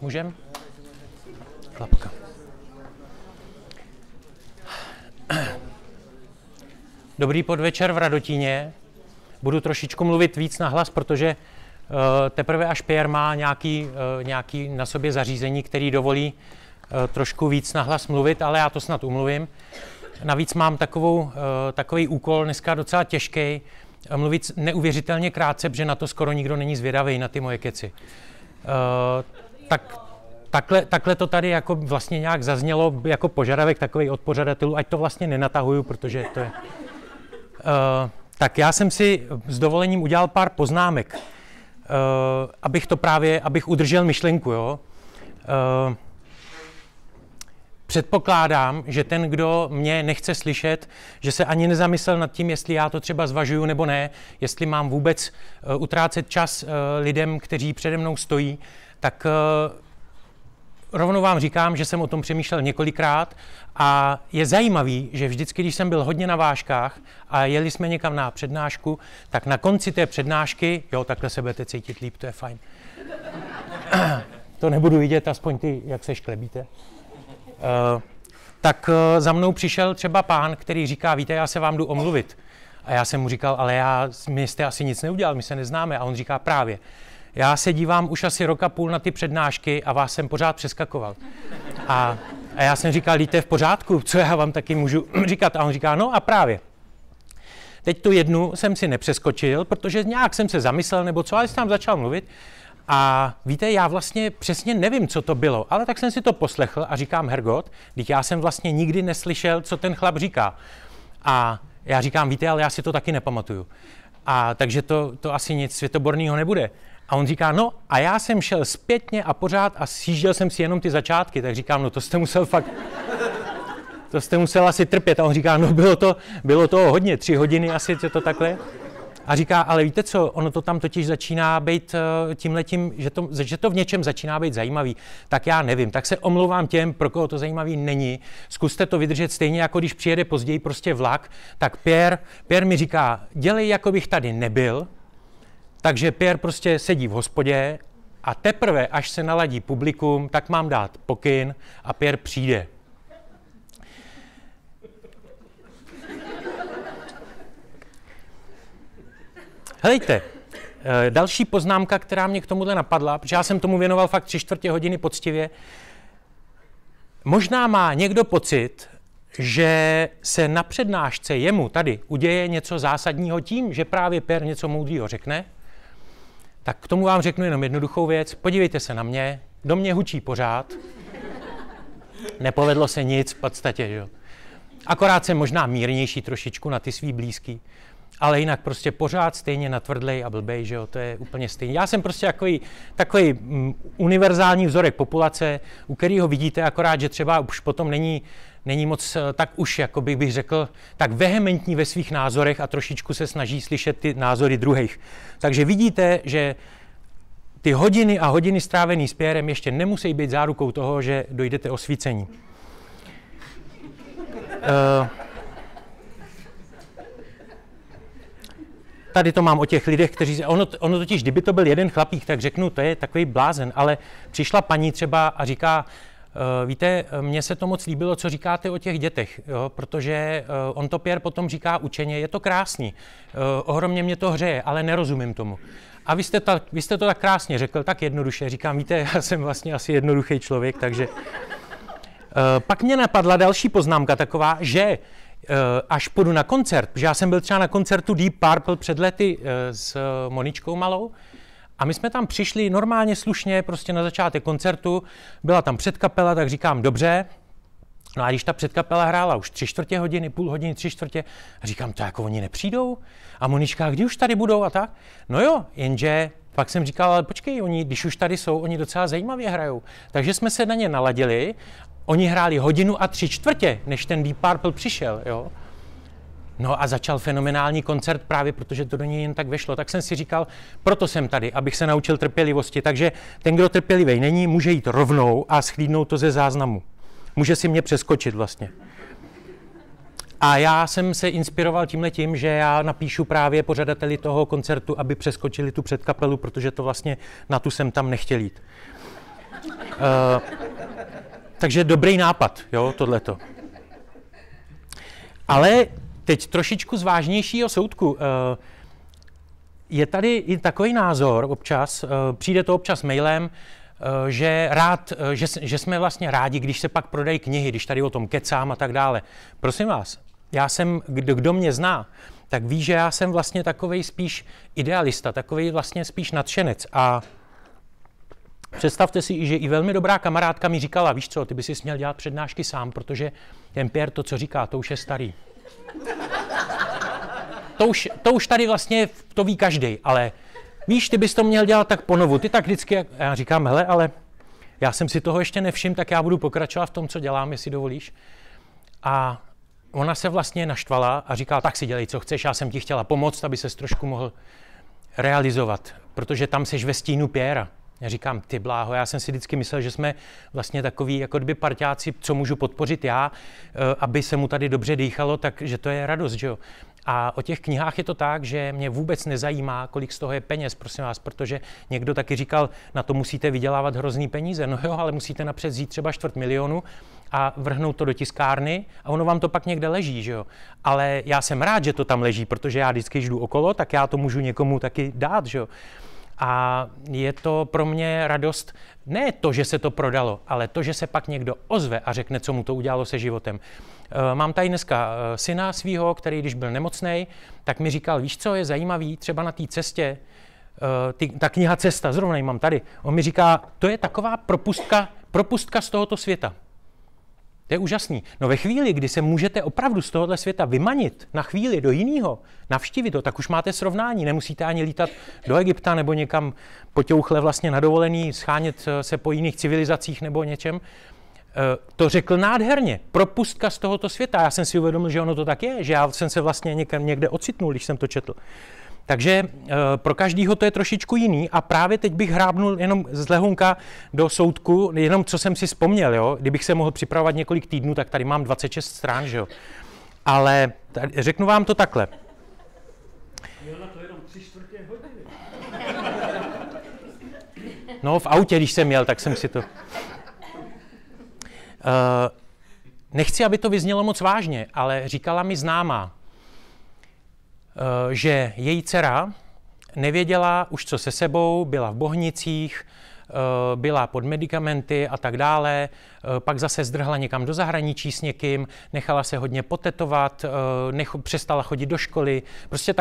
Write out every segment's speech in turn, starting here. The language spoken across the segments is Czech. Můžem? Klapka. Dobrý podvečer v Radotíně. Budu trošičku mluvit víc nahlas, protože teprve až Pierre má nějaký na sobě zařízení, který dovolí trošku víc nahlas mluvit, ale já to snad umluvím. Navíc mám takový úkol dneska docela těžký, mluvit neuvěřitelně krátce, protože na to skoro nikdo není zvědavý, na ty moje keci. Takhle to tady jako vlastně nějak zaznělo jako požadavek takovej od pořadatelů, ať to vlastně nenatahuju, protože to je... Tak já jsem si s dovolením udělal pár poznámek, abych udržel myšlenku, jo. Předpokládám, že ten, kdo mě nechce slyšet, že se ani nezamyslel nad tím, jestli já to třeba zvažuju nebo ne, jestli mám vůbec utrácet čas lidem, kteří přede mnou stojí, tak rovnou vám říkám, že jsem o tom přemýšlel několikrát a je zajímavý, že vždycky, když jsem byl hodně na vážkách a jeli jsme někam na přednášku, tak na konci té přednášky, jo, takhle se budete cítit líp, to je fajn. To nebudu vidět, aspoň ty, jak se šklebíte. Tak za mnou přišel třeba pán, který říká, víte, já se vám jdu omluvit. A já jsem mu říkal, ale my jste asi nic neudělal, my se neznáme. A on říká, právě, já se dívám už asi rok a půl na ty přednášky a vás jsem pořád přeskakoval. A já jsem říkal, víte, v pořádku, co já vám taky můžu říkat. A on říká, no a právě. Teď tu jednu jsem si nepřeskočil, protože nějak jsem se zamyslel, nebo co, ale jsem tam začal mluvit. A víte, já vlastně přesně nevím, co to bylo, ale tak jsem si to poslechl a říkám, hergot, vždyť já jsem vlastně nikdy neslyšel, co ten chlap říká. A já říkám, víte, ale já si to taky nepamatuju. A takže to asi nic světoborného nebude. A on říká, no a já jsem šel zpětně a pořád a sjížděl jsem si jenom ty začátky. Tak říkám, no to jste musel fakt, to jste musel asi trpět. A on říká, no bylo toho hodně, 3 hodiny asi, co to takhle. A říká, ale víte co, ono to tam totiž začíná být tímhletím, že to v něčem začíná být zajímavý. Tak já nevím, tak se omlouvám těm, pro koho to zajímavý není. Zkuste to vydržet stejně, jako když přijede později prostě vlak. Tak Pierre mi říká, dělej, jako bych tady nebyl. Takže Pierre prostě sedí v hospodě a teprve, až se naladí publikum, tak mám dát pokyn a Pierre přijde. Helejte, další poznámka, která mě k tomuhle napadla, protože já jsem tomu věnoval fakt 3/4 hodiny poctivě. Možná má někdo pocit, že se na přednášce jemu tady uděje něco zásadního tím, že právě Pierre něco moudrýho řekne. Tak k tomu vám řeknu jenom jednoduchou věc. Podívejte se na mě, do mě hučí pořád. Nepovedlo se nic v podstatě, jo. Akorát jsem možná mírnější trošičku na ty svý blízký. Ale jinak prostě pořád stejně natvrdlej a blbej, že jo, to je úplně stejný. Já jsem prostě takový univerzální vzorek populace, u kterého vidíte, akorát, že třeba už potom není moc tak už, jako bych řekl, tak vehementní ve svých názorech a trošičku se snaží slyšet ty názory druhých. Takže vidíte, že ty hodiny a hodiny strávený s Pierrem ještě nemusí být zárukou toho, že dojdete osvícení. Tady to mám o těch lidech, kteří... Ono totiž, kdyby to byl jeden chlapík, tak řeknu, to je takový blázen, ale přišla paní třeba a říká, víte, mně se to moc líbilo, co říkáte o těch dětech, jo, protože on to Pierre potom říká učeně, je to krásný, ohromně mě to hřeje, ale nerozumím tomu. A vy jste to tak krásně řekl, tak jednoduše, říkám, víte, já jsem vlastně asi jednoduchý člověk, takže... Pak mě napadla další poznámka taková, že... až půjdu na koncert, protože já jsem byl třeba na koncertu Deep Purple před lety s Moničkou Malou a my jsme tam přišli normálně slušně, prostě na začátek koncertu, byla tam předkapela, tak říkám dobře, no a když ta předkapela hrála už 3/4 hodiny, půl hodiny, 3/4, a říkám, to jako oni nepřijdou? A Monička, kdy už tady budou a tak? No jo, jenže pak jsem říkal, ale počkej, oni, když už tady jsou, oni docela zajímavě hrajou, takže jsme se na ně naladili. Oni hráli 1 hodinu a 3/4, než ten Deep Purple přišel, jo. No a začal fenomenální koncert právě, protože to do něj jen tak vešlo. Tak jsem si říkal, proto jsem tady, abych se naučil trpělivosti. Takže ten, kdo trpělivý není, může jít rovnou a schlídnout to ze záznamu. Může si mě přeskočit vlastně. A já jsem se inspiroval tímhletím, že já napíšu právě pořadateli toho koncertu, aby přeskočili tu předkapelu, protože to vlastně na tu jsem tam nechtěl jít. Takže dobrý nápad, jo, tohleto. Ale teď trošičku z vážnějšího soudku. Je tady i takový názor občas, přijde to občas mailem, že jsme vlastně rádi, když se pak prodají knihy, když tady o tom kecám a tak dále. Prosím vás, já jsem, kdo mě zná, tak ví, že já jsem vlastně takovej spíš idealista, takovej vlastně spíš nadšenec. A představte si, že i velmi dobrá kamarádka mi říkala, víš co, ty by si směl dělat přednášky sám, protože ten Pierre to, co říká, to už je starý. To už tady vlastně to ví každý, ale víš, ty bys to měl dělat tak ponovu, ty tak vždycky, já říkám, hele, ale já jsem si toho ještě nevšiml, tak já budu pokračovat v tom, co dělám, jestli dovolíš. A ona se vlastně naštvala a říkala, tak si dělej, co chceš, já jsem ti chtěla pomoct, aby ses trošku mohl realizovat, protože tam seš ve stínu Pierra. Já říkám, ty bláho, já jsem si vždycky myslel, že jsme vlastně takový, jako kdyby parťáci, co můžu podpořit já, aby se mu tady dobře dýchalo, takže to je radost, že jo. A o těch knihách je to tak, že mě vůbec nezajímá, kolik z toho je peněz, prosím vás, protože někdo taky říkal, na to musíte vydělávat hrozný peníze, no jo, ale musíte napřed vzít třeba 250 000 a vrhnout to do tiskárny a ono vám to pak někde leží, že jo. Ale já jsem rád, že to tam leží, protože já vždycky jdu okolo, tak já to můžu někomu taky dát, že jo. A je to pro mě radost, ne to, že se to prodalo, ale to, že se pak někdo ozve a řekne, co mu to udělalo se životem. Mám tady dneska syna svýho, který když byl nemocnej, tak mi říkal, víš co, je zajímavý, třeba na té cestě, ta kniha Cesta, zrovna ji mám tady, on mi říká, to je taková propustka z tohoto světa. To je úžasný. No ve chvíli, kdy se můžete opravdu z tohohle světa vymanit na chvíli do jiného, navštívit to, tak už máte srovnání. Nemusíte ani lítat do Egypta nebo někam potěuchle vlastně na dovolený, schánět se po jiných civilizacích nebo něčem. To řekl nádherně. Propustka z tohoto světa. Já jsem si uvědomil, že ono to tak je, že já jsem se vlastně někde ocitnul, když jsem to četl. Takže pro každýho to je trošičku jiný a právě teď bych hrábnul jenom z lehonka do soudku, jenom co jsem si vzpomněl, jo? Kdybych se mohl připravovat několik týdnů, tak tady mám 26 strán, že jo? Ale řeknu vám to takhle. Měl na to jenom 3/4 hodiny. No v autě, když jsem jel, tak jsem si to... Nechci, aby to vyznělo moc vážně, ale říkala mi známá, že její dcera nevěděla už co se sebou, byla v Bohnicích, byla pod medicamenty a tak dále, pak zase zdrhla někam do zahraničí s někým, nechala se hodně potetovat, přestala chodit do školy. Prostě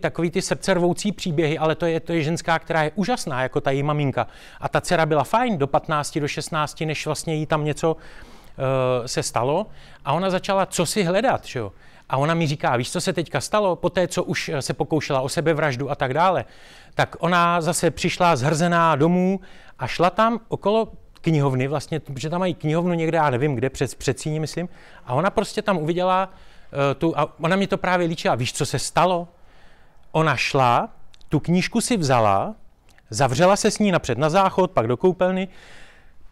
takový ty srdcervoucí příběhy, ale to je ženská, která je úžasná, jako ta její maminka. A ta dcera byla fajn do 15, do 16, než vlastně jí tam něco se stalo a ona začala co si hledat, že jo. A ona mi říká, víš, co se teďka stalo, po té, co už se pokoušela o sebevraždu a tak dále, tak ona zase přišla zhrzená domů a šla tam okolo knihovny, vlastně, protože tam mají knihovnu někde, já nevím kde, před síní, myslím, a ona prostě tam uviděla a ona mi to právě líčila, víš, co se stalo? Ona šla, tu knížku si vzala, zavřela se s ní napřed na záchod, pak do koupelny,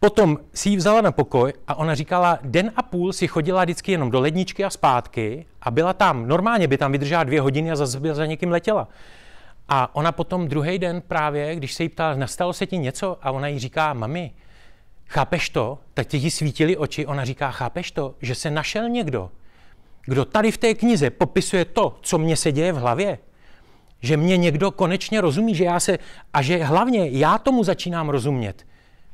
potom si ji vzala na pokoj a ona říkala, den a půl si chodila vždycky jenom do ledničky a zpátky a byla tam, normálně by tam vydržela 2 hodiny a zase za někým letěla. A ona potom druhý den právě, když se jí ptala, nastalo se ti něco? A ona jí říká, mami, chápeš to? Teď ti svítily oči. Ona říká, chápeš to, že se našel někdo, kdo tady v té knize popisuje to, co mně se děje v hlavě? Že mě někdo konečně rozumí, že já se... A že hlavně já tomu začínám rozumět.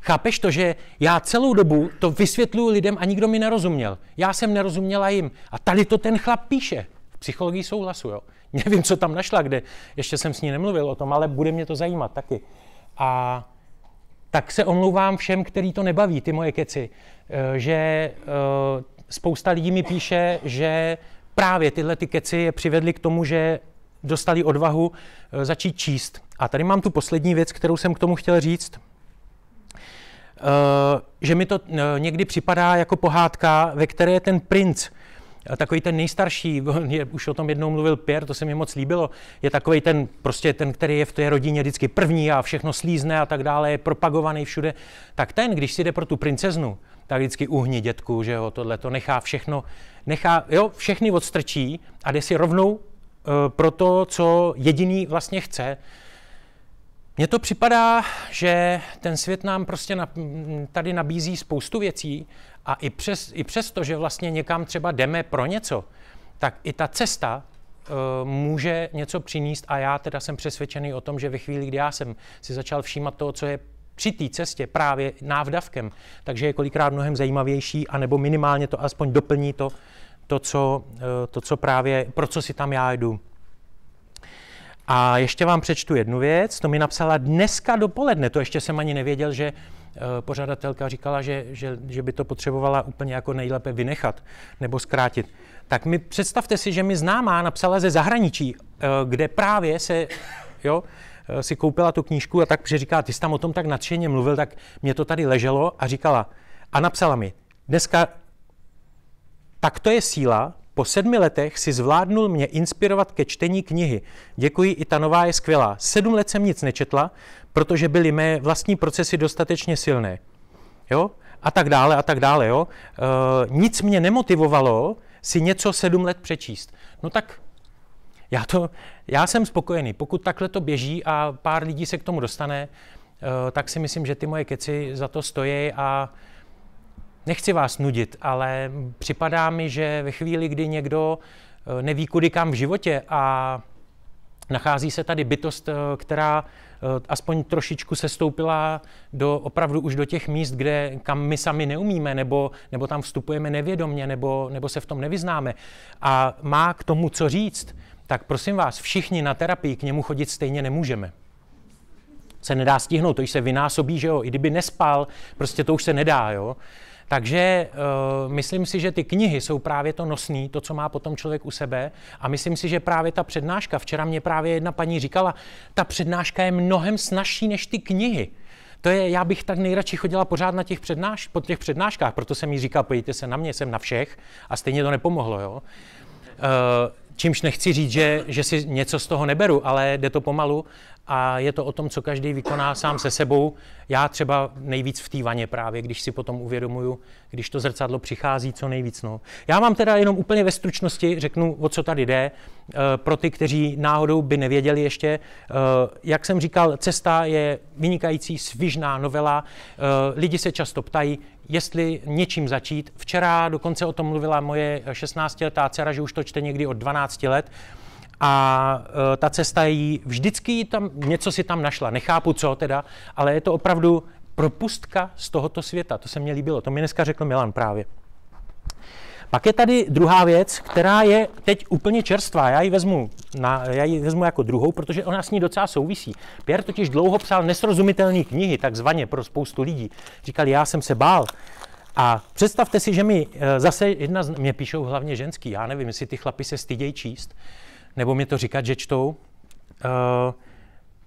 Chápeš to, že já celou dobu to vysvětluju lidem a nikdo mi nerozuměl. Já jsem nerozuměla jim. A tady to ten chlap píše v Psychologii souhlasu. Jo? Nevím, co tam našla, kde. Ještě jsem s ní nemluvil o tom, ale bude mě to zajímat taky. A tak se omlouvám všem, který to nebaví, ty moje keci, že spousta lidí mi píše, že právě tyhle ty keci je přivedly k tomu, že dostali odvahu začít číst. A tady mám tu poslední věc, kterou jsem k tomu chtěl říct. Že mi to někdy připadá jako pohádka, ve které ten princ, takový ten nejstarší, už o tom jednou mluvil Pierre, to se mi moc líbilo, je takový ten, prostě ten, který je v té rodině vždycky první a všechno slízne a tak dále, je propagovaný všude, tak ten, když si jde pro tu princeznu, tak vždycky uhni dětku, že jo, tohle to nechá všechno, všechny odstrčí a jde si rovnou pro to, co jediný vlastně chce. Mně to připadá, že ten svět nám prostě tady nabízí spoustu věcí a i přesto, že vlastně někam třeba jdeme pro něco, tak i ta cesta může něco přinést a já teda jsem přesvědčený o tom, že ve chvíli, kdy já jsem si začal všímat toho, co je při té cestě právě návdavkem, takže je kolikrát mnohem zajímavější, anebo minimálně to aspoň doplní to co právě, pro co si tam já jdu. A ještě vám přečtu jednu věc, to mi napsala dneska dopoledne, to ještě jsem ani nevěděl, že pořadatelka říkala, že by to potřebovala úplně jako nejlépe vynechat nebo zkrátit. Tak mi představte si, že mi známá napsala ze zahraničí, kde právě se, jo, si koupila tu knížku a tak, protože říkala, ty jsi tam o tom tak nadšeně mluvil, tak mě to tady leželo a říkala a napsala mi dneska, tak to je síla, po 7 letech si zvládnul mě inspirovat ke čtení knihy. Děkuji, i ta nová je skvělá. 7 let jsem nic nečetla, protože byly mé vlastní procesy dostatečně silné. Jo? A tak dále, jo? Nic mě nemotivovalo si něco 7 let přečíst. No tak já jsem spokojený. Pokud takhle to běží a pár lidí se k tomu dostane, tak si myslím, že ty moje keci za to stojí a nechci vás nudit, ale připadá mi, že ve chvíli, kdy někdo neví kudy kam v životě a nachází se tady bytost, která aspoň trošičku se stoupila do, opravdu už do těch míst, kde, kam my sami neumíme, nebo tam vstupujeme nevědomně, nebo se v tom nevyznáme a má k tomu co říct, tak prosím vás, všichni na terapii k němu chodit stejně nemůžeme. Se nedá stihnout, to už se vynásobí, že jo, i kdyby nespal, prostě to už se nedá, jo. Takže myslím si, že ty knihy jsou právě to nosný, to, co má potom člověk u sebe. A myslím si, že právě ta přednáška, včera mě právě jedna paní říkala, ta přednáška je mnohem snazší než ty knihy. To je, já bych tak nejradši chodila pořád na těch po těch přednáškách, proto jsem jí říkal, pojďte se na mě, jsem na všech a stejně to nepomohlo, jo. Čímž nechci říct, že si něco z toho neberu, ale jde to pomalu a je to o tom, co každý vykoná sám se sebou. Já třeba nejvíc v té vaně právě, když si potom uvědomuju, když to zrcadlo přichází co nejvíc. No. Já vám teda jenom úplně ve stručnosti řeknu, o co tady jde. Pro ty, kteří náhodou by nevěděli ještě, jak jsem říkal, Cesta je vynikající svižná novela. Lidi se často ptají, jestli něčím začít. Včera dokonce o tom mluvila moje 16-letá dcera, že už to čte někdy od 12 let. A ta cesta jí vždycky tam, něco si tam našla. Nechápu, co teda, ale je to opravdu propustka z tohoto světa. To se mně líbilo. To mi dneska řekl Milan právě. Pak je tady druhá věc, která je teď úplně čerstvá. Já ji vezmu jako druhou, protože ona s ní docela souvisí. Pierre totiž dlouho psal nesrozumitelné knihy, takzvaně pro spoustu lidí. Říkal, já jsem se bál. A představte si, že mi zase mě píšou hlavně ženský. Já nevím, jestli ty chlapi se stydějí číst, nebo mi to říkat, že čtou.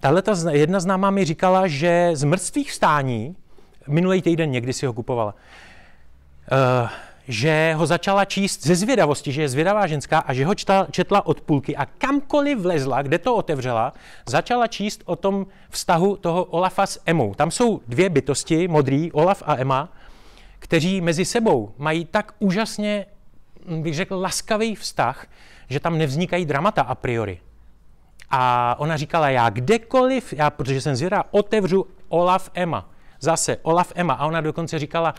Tahleta jedna známá mi říkala, že Zmrtvých stání, minulý týden někdy si ho kupovala, že ho začala číst ze zvědavosti, že je zvědavá ženská a že ho četla od půlky a kamkoliv vlezla, kde to otevřela, začala číst o tom vztahu toho Olafa s Emou. Tam jsou dvě bytosti modrý, Olaf a Ema, kteří mezi sebou mají tak úžasně, bych řekl, laskavý vztah, že tam nevznikají dramata a priori. A ona říkala, já kdekoliv, protože jsem zvědavá, otevřu Olaf Ema. Zase Olaf Ema. A ona dokonce říkala,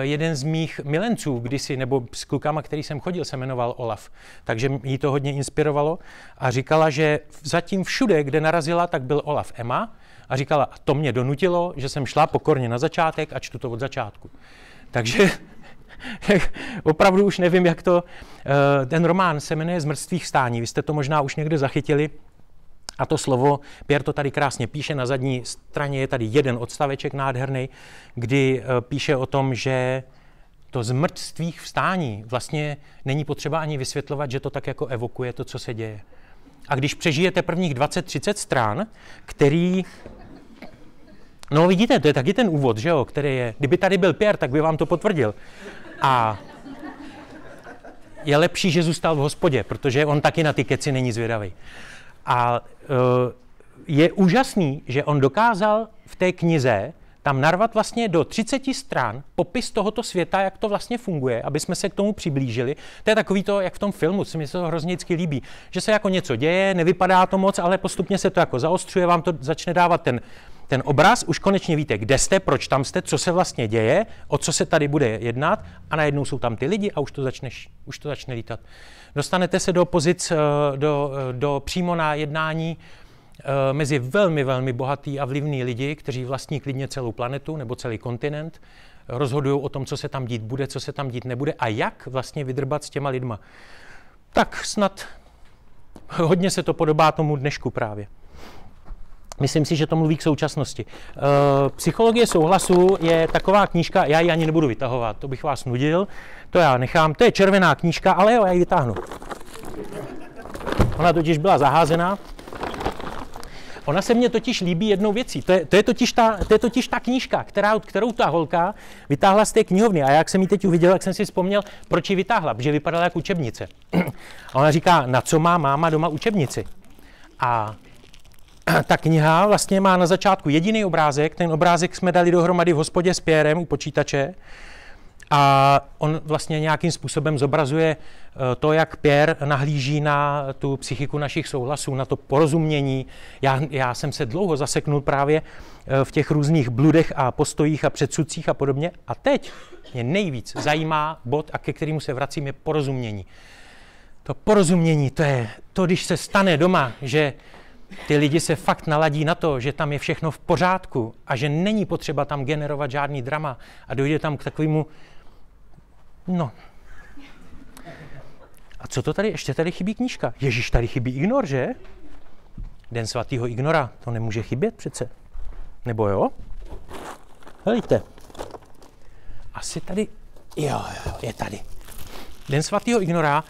jeden z mých milenců kdysi, nebo s klukama, který jsem chodil, se jmenoval Olaf. Takže jí to hodně inspirovalo. A říkala, že zatím všude, kde narazila, tak byl Olaf Ema. A říkala, to mě donutilo, že jsem šla pokorně na začátek a čtu to od začátku. Takže opravdu už nevím, jak to... Ten román se jmenuje Z mrtvých stání. Vy jste to možná už někde zachytili. A to slovo, Pierre to tady krásně píše, na zadní straně je tady jeden odstaveček nádherný, kdy píše o tom, že to z mrtvých vstání vlastně není potřeba ani vysvětlovat, že to tak jako evokuje to, co se děje. A když přežijete prvních 20-30 stran, který... No vidíte, to je taky ten úvod, že jo, který je... Kdyby tady byl Pierre, tak by vám to potvrdil. A je lepší, že zůstal v hospodě, protože on taky na ty keci není zvědavý. A je úžasný, že on dokázal v té knize tam narvat vlastně do 30 stran popis tohoto světa, jak to vlastně funguje, aby jsme se k tomu přiblížili. To je takový to, jak v tom filmu, se mi to hrozně líbí, že se jako něco děje, nevypadá to moc, ale postupně se to jako zaostřuje, vám to začne dávat ten obraz, už konečně víte, kde jste, proč tam jste, co se vlastně děje, o co se tady bude jednat, a najednou jsou tam ty lidi a už to začne lítat. Dostanete se do pozic, přímo na jednání mezi velmi, velmi bohatý a vlivný lidi, kteří vlastní klidně celou planetu nebo celý kontinent, rozhodují o tom, co se tam dít bude, co se tam dít nebude a jak vlastně vydrbat s těma lidma. Tak snad hodně se to podobá tomu dnešku právě. Myslím si, že to mluví k současnosti. Psychologie souhlasu je taková knížka, já ji ani nebudu vytahovat, to bych vás nudil, to já nechám, to je červená knížka, ale jo, já ji vytáhnu. Ona totiž byla zaházená. Ona se mně totiž líbí jednou věcí. To je totiž ta knížka, kterou ta holka vytáhla z té knihovny. A jak jsem ji teď uviděl, jak jsem si vzpomněl, proč ji vytáhla, protože vypadala jako učebnice. A ona říká, na co má máma doma učebnici. A ta kniha vlastně má na začátku jediný obrázek. Ten obrázek jsme dali dohromady v hospodě s Pierrem u počítače. A on vlastně nějakým způsobem zobrazuje to, jak Pierre nahlíží na tu psychiku našich souhlasů, na to porozumění. Já jsem se dlouho zaseknul právě v těch různých bludech a postojích a předsudcích a podobně. A teď mě nejvíc zajímá bod, a ke kterému se vracím, je porozumění. To porozumění, to je to, když se stane doma, že ty lidi se fakt naladí na to, že tam je všechno v pořádku a že není potřeba tam generovat žádný drama a dojde tam k takovému. No. A co to tady? Ještě tady chybí knížka. Ježíš, tady chybí Ignor, že? Den svatého Ignora. To nemůže chybět přece. Nebo jo? Helejte. Asi tady. Jo, je tady. Den svatého Ignora.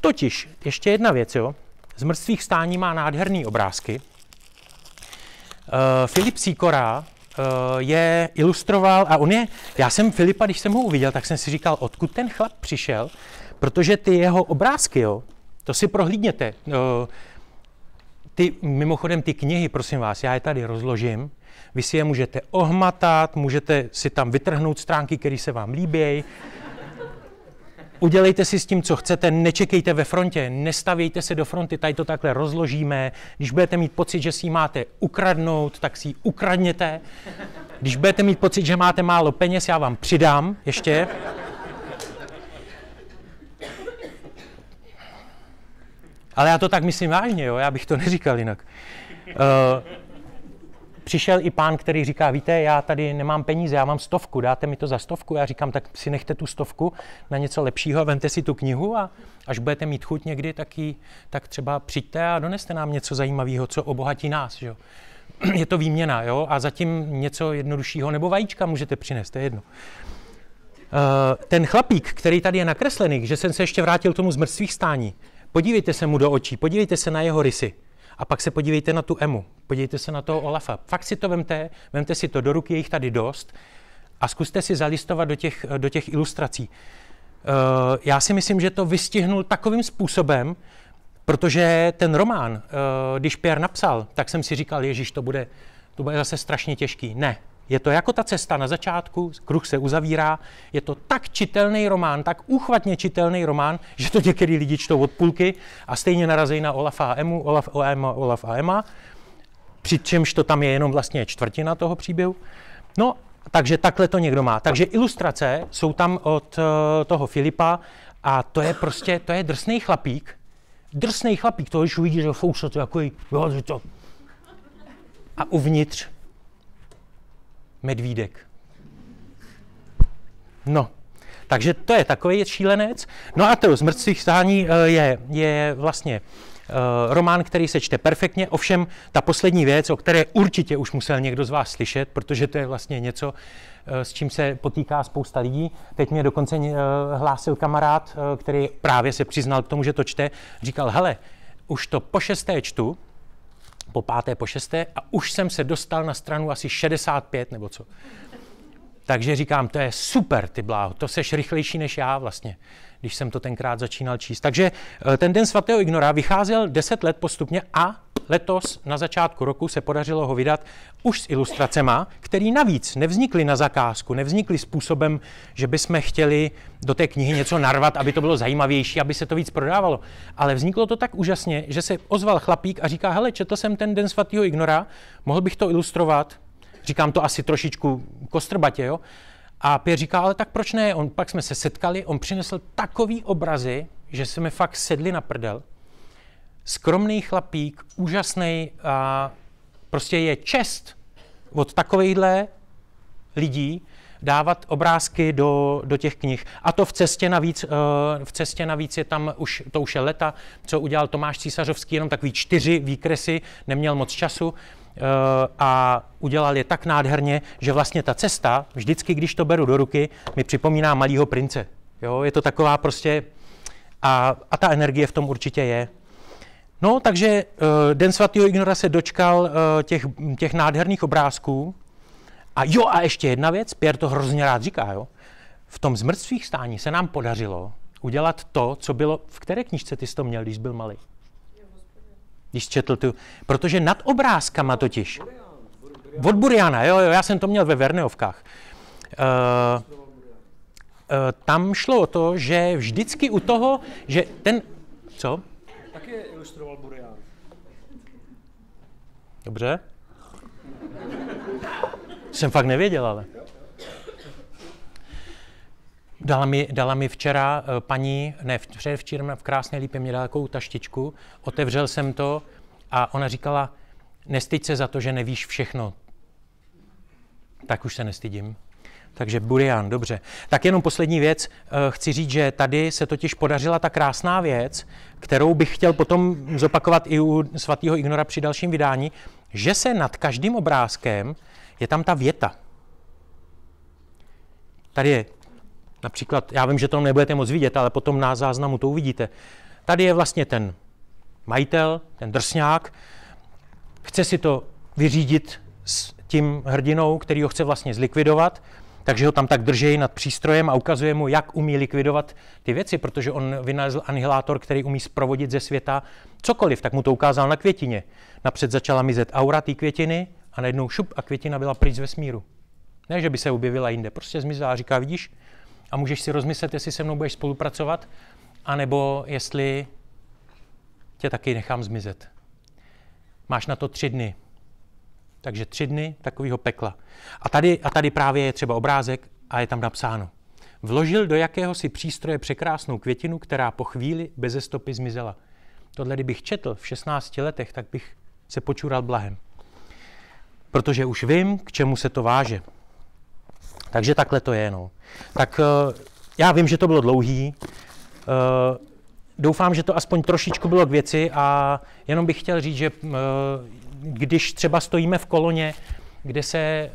Totiž, ještě jedna věc, jo. Zmrtvých stání má nádherný obrázky. Filip Sýkora je ilustroval a on je, já jsem Filipa, když jsem ho uviděl, tak jsem si říkal, odkud ten chlap přišel, protože ty jeho obrázky, jo, to si prohlídněte. Mimochodem ty knihy, prosím vás, já je tady rozložím, vy si je můžete ohmatat, můžete si tam vytrhnout stránky, které se vám líbí. Udělejte si s tím, co chcete, nečekejte ve frontě, nestavějte se do fronty, tady to takhle rozložíme. Když budete mít pocit, že si ji máte ukradnout, tak si ji ukradněte. Když budete mít pocit, že máte málo peněz, já vám přidám ještě. Ale já to tak myslím vážně, jo? Já bych to neříkal jinak. Přišel i pán, který říká, víte, já tady nemám peníze, já mám 100, dáte mi to za 100? Já říkám, tak si nechte tu 100 na něco lepšího a vemte si tu knihu a až budete mít chuť někdy, tak třeba přijďte a doneste nám něco zajímavého, co obohatí nás. Jo? Je to výměna, jo? A zatím něco jednoduššího nebo vajíčka můžete přinést, to je jedno. Ten chlapík, který tady je nakreslený, že jsem se ještě vrátil tomu z mrtvých stání, podívejte se mu do očí, podívejte se na jeho rysy. A pak se podívejte na tu Emu, podívejte se na toho Olafa. Fakt si to vemte si to do ruky, je jich tady dost a zkuste si zalistovat do těch ilustrací. Já si myslím, že to vystihnul takovým způsobem, protože ten román, když Pierre napsal, tak jsem si říkal, ježiš, to bude zase strašně těžký. Ne, je to jako ta cesta na začátku, kruh se uzavírá, je to tak čitelný román, tak úchvatně čitelný román, že to některý lidi čtou od půlky a stejně narazí na Olafa a Emu, Olaf a Ema, přičemž to tam je jenom vlastně čtvrtina toho příběhu. No, takže takhle to někdo má. Takže ilustrace jsou tam od toho Filipa a to je drsný chlapík. Drsný chlapík, to už uvidí, že foušo, to jako to. A uvnitř medvídek. No, takže to je takový šílenec. No a to z mrtvých stání je vlastně román, který se čte perfektně, ovšem ta poslední věc, o které určitě už musel někdo z vás slyšet, protože to je vlastně něco, s čím se potýká spousta lidí. Teď mě dokonce hlásil kamarád, který právě se přiznal k tomu, že to čte, říkal, hele, už to po 6. čtu, po 5., po 6. a už jsem se dostal na stranu asi 65 nebo co. Takže říkám, to je super, ty bláho, to seš rychlejší než já vlastně, když jsem to tenkrát začínal číst. Takže ten Den svatého Ignora vycházel 10 let postupně a letos na začátku roku se podařilo ho vydat už s ilustracema, které navíc nevznikly na zakázku, nevznikly způsobem, že bychom chtěli do té knihy něco narvat, aby to bylo zajímavější, aby se to víc prodávalo. Ale vzniklo to tak úžasně, že se ozval chlapík a říká, hele, četl jsem ten Den svatého Ignora, mohl bych to ilustrovat, říkám to asi trošičku kostrbatě, jo? A Pierre říká, ale tak proč ne? On, pak jsme se setkali, on přinesl takový obrazy, že jsme fakt sedli na prdel. Skromný chlapík, úžasný, a prostě je čest od takovejhle lidí dávat obrázky do těch knih. A to v Cestě navíc je tam, to už je leta, co udělal Tomáš Císařovský, jenom takový 4 výkresy, neměl moc času. A udělal je tak nádherně, že vlastně ta cesta, vždycky, když to beru do ruky, mi připomíná Malýho prince. Jo, je to taková prostě... A ta energie v tom určitě je. No, takže Den svatého Ignora se dočkal těch nádherných obrázků. A jo, a ještě jedna věc, Pierre to hrozně rád říká, jo. V tom Zmrtvých stání se nám podařilo udělat to, co bylo... V které knížce ty jsi to měl, když byl malý? Když četl tu... Protože nad obrázkama totiž... Od Buriana, jo, já jsem to měl ve Verneovkách. Tam šlo o to, že vždycky u toho, že ten... Co? Taky ilustroval Burian. Dobře. Jsem fakt nevěděl, ale... Dala mi včera paní, ne včera v Krásné Lípě mě dala takovou taštičku, otevřel jsem to a ona říkala, nestyď se za to, že nevíš všechno. Tak už se nestydím. Takže Burian, dobře. Tak jenom poslední věc, chci říct, že tady se totiž podařila ta krásná věc, kterou bych chtěl potom zopakovat i u svatého Ignora při dalším vydání, že se nad každým obrázkem je tam ta věta. Tady je například, já vím, že to nebudete moc vidět, ale potom na záznamu to uvidíte. Tady je vlastně ten majitel, ten drsňák, chce si to vyřídit s tím hrdinou, který ho chce vlastně zlikvidovat, takže ho tam tak drží nad přístrojem a ukazuje mu, jak umí likvidovat ty věci, protože on vynalezl anihilátor, který umí zprovodit ze světa cokoliv, tak mu to ukázal na květině. Napřed začala mizet aura té květiny a najednou šup a květina byla pryč z vesmíru. Ne, že by se objevila jinde, prostě zmizela a říká, vidíš, a můžeš si rozmyslet, jestli se mnou budeš spolupracovat, anebo jestli tě taky nechám zmizet. Máš na to 3 dny. Takže 3 dny takového pekla. A tady právě je třeba obrázek a je tam napsáno. Vložil do jakéhosi přístroje překrásnou květinu, která po chvíli beze stopy zmizela. Tohle, kdybych četl v 16 letech, tak bych se počural blahem. Protože už vím, k čemu se to váže. Takže takhle to je, no. Tak já vím, že to bylo dlouhý. Doufám, že to aspoň trošičku bylo k věci a jenom bych chtěl říct, že když třeba stojíme v koloně, kde se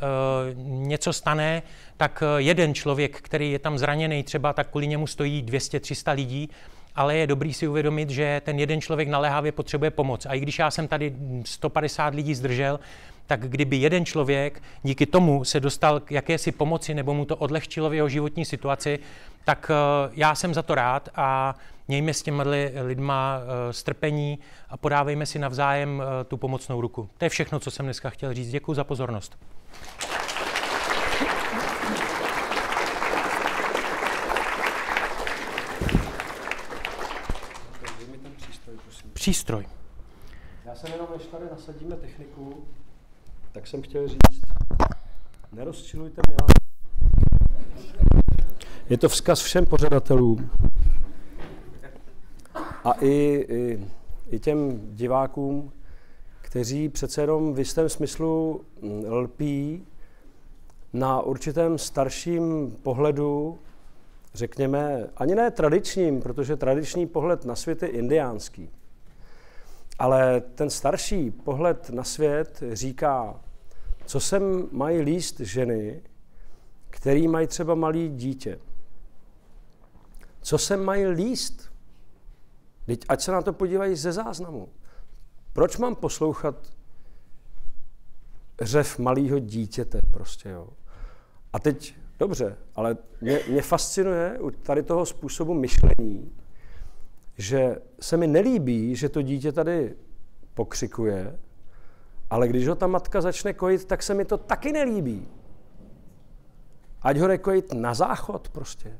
něco stane, tak jeden člověk, který je tam zraněný, třeba tak kvůli němu stojí 200-300 lidí, ale je dobrý si uvědomit, že ten jeden člověk naléhavě potřebuje pomoc. A i když já jsem tady 150 lidí zdržel, tak kdyby jeden člověk díky tomu se dostal k jakési pomoci nebo mu to odlehčilo v jeho životní situaci, tak já jsem za to rád a mějme s těma lidma strpení a podávejme si navzájem tu pomocnou ruku. To je všechno, co jsem dneska chtěl říct. Děkuji za pozornost. Přístroj. Já jsem jenom, než tady nasadíme techniku, tak jsem chtěl říct, nerozčilujte mě. Je to vzkaz všem pořadatelům a i těm divákům, kteří přece jenom v jistém smyslu lpí na určitém starším pohledu, řekněme, ani ne tradičním, protože tradiční pohled na svět je indiánský. Ale ten starší pohled na svět říká, co sem mají líst ženy, které mají třeba malé dítě. Co sem mají líst? Teď ať se na to podívají ze záznamu. Proč mám poslouchat řev malého dítěte prostě, jo? A teď, dobře, ale mě fascinuje tady toho způsobu myšlení, že se mi nelíbí, že to dítě tady pokřikuje, ale když ho ta matka začne kojit, tak se mi to taky nelíbí. Ať ho jde kojit na záchod prostě.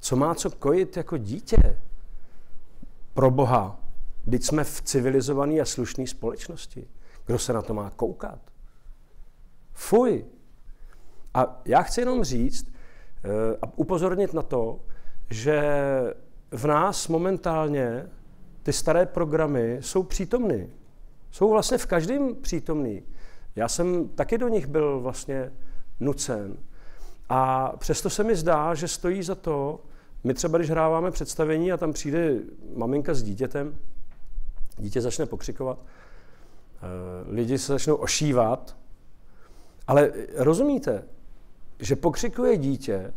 Co má co kojit jako dítě? Pro Boha, vždyť jsme v civilizované a slušné společnosti. Kdo se na to má koukat? Fuj! A já chci jenom říct a upozornit na to, že v nás momentálně ty staré programy jsou přítomny. Jsou vlastně v každém přítomný. Já jsem taky do nich byl vlastně nucen. A přesto se mi zdá, že stojí za to, my třeba když hráváme představení a tam přijde maminka s dítětem, dítě začne pokřikovat, lidi se začnou ošívat, ale rozumíte, že pokřikuje dítě,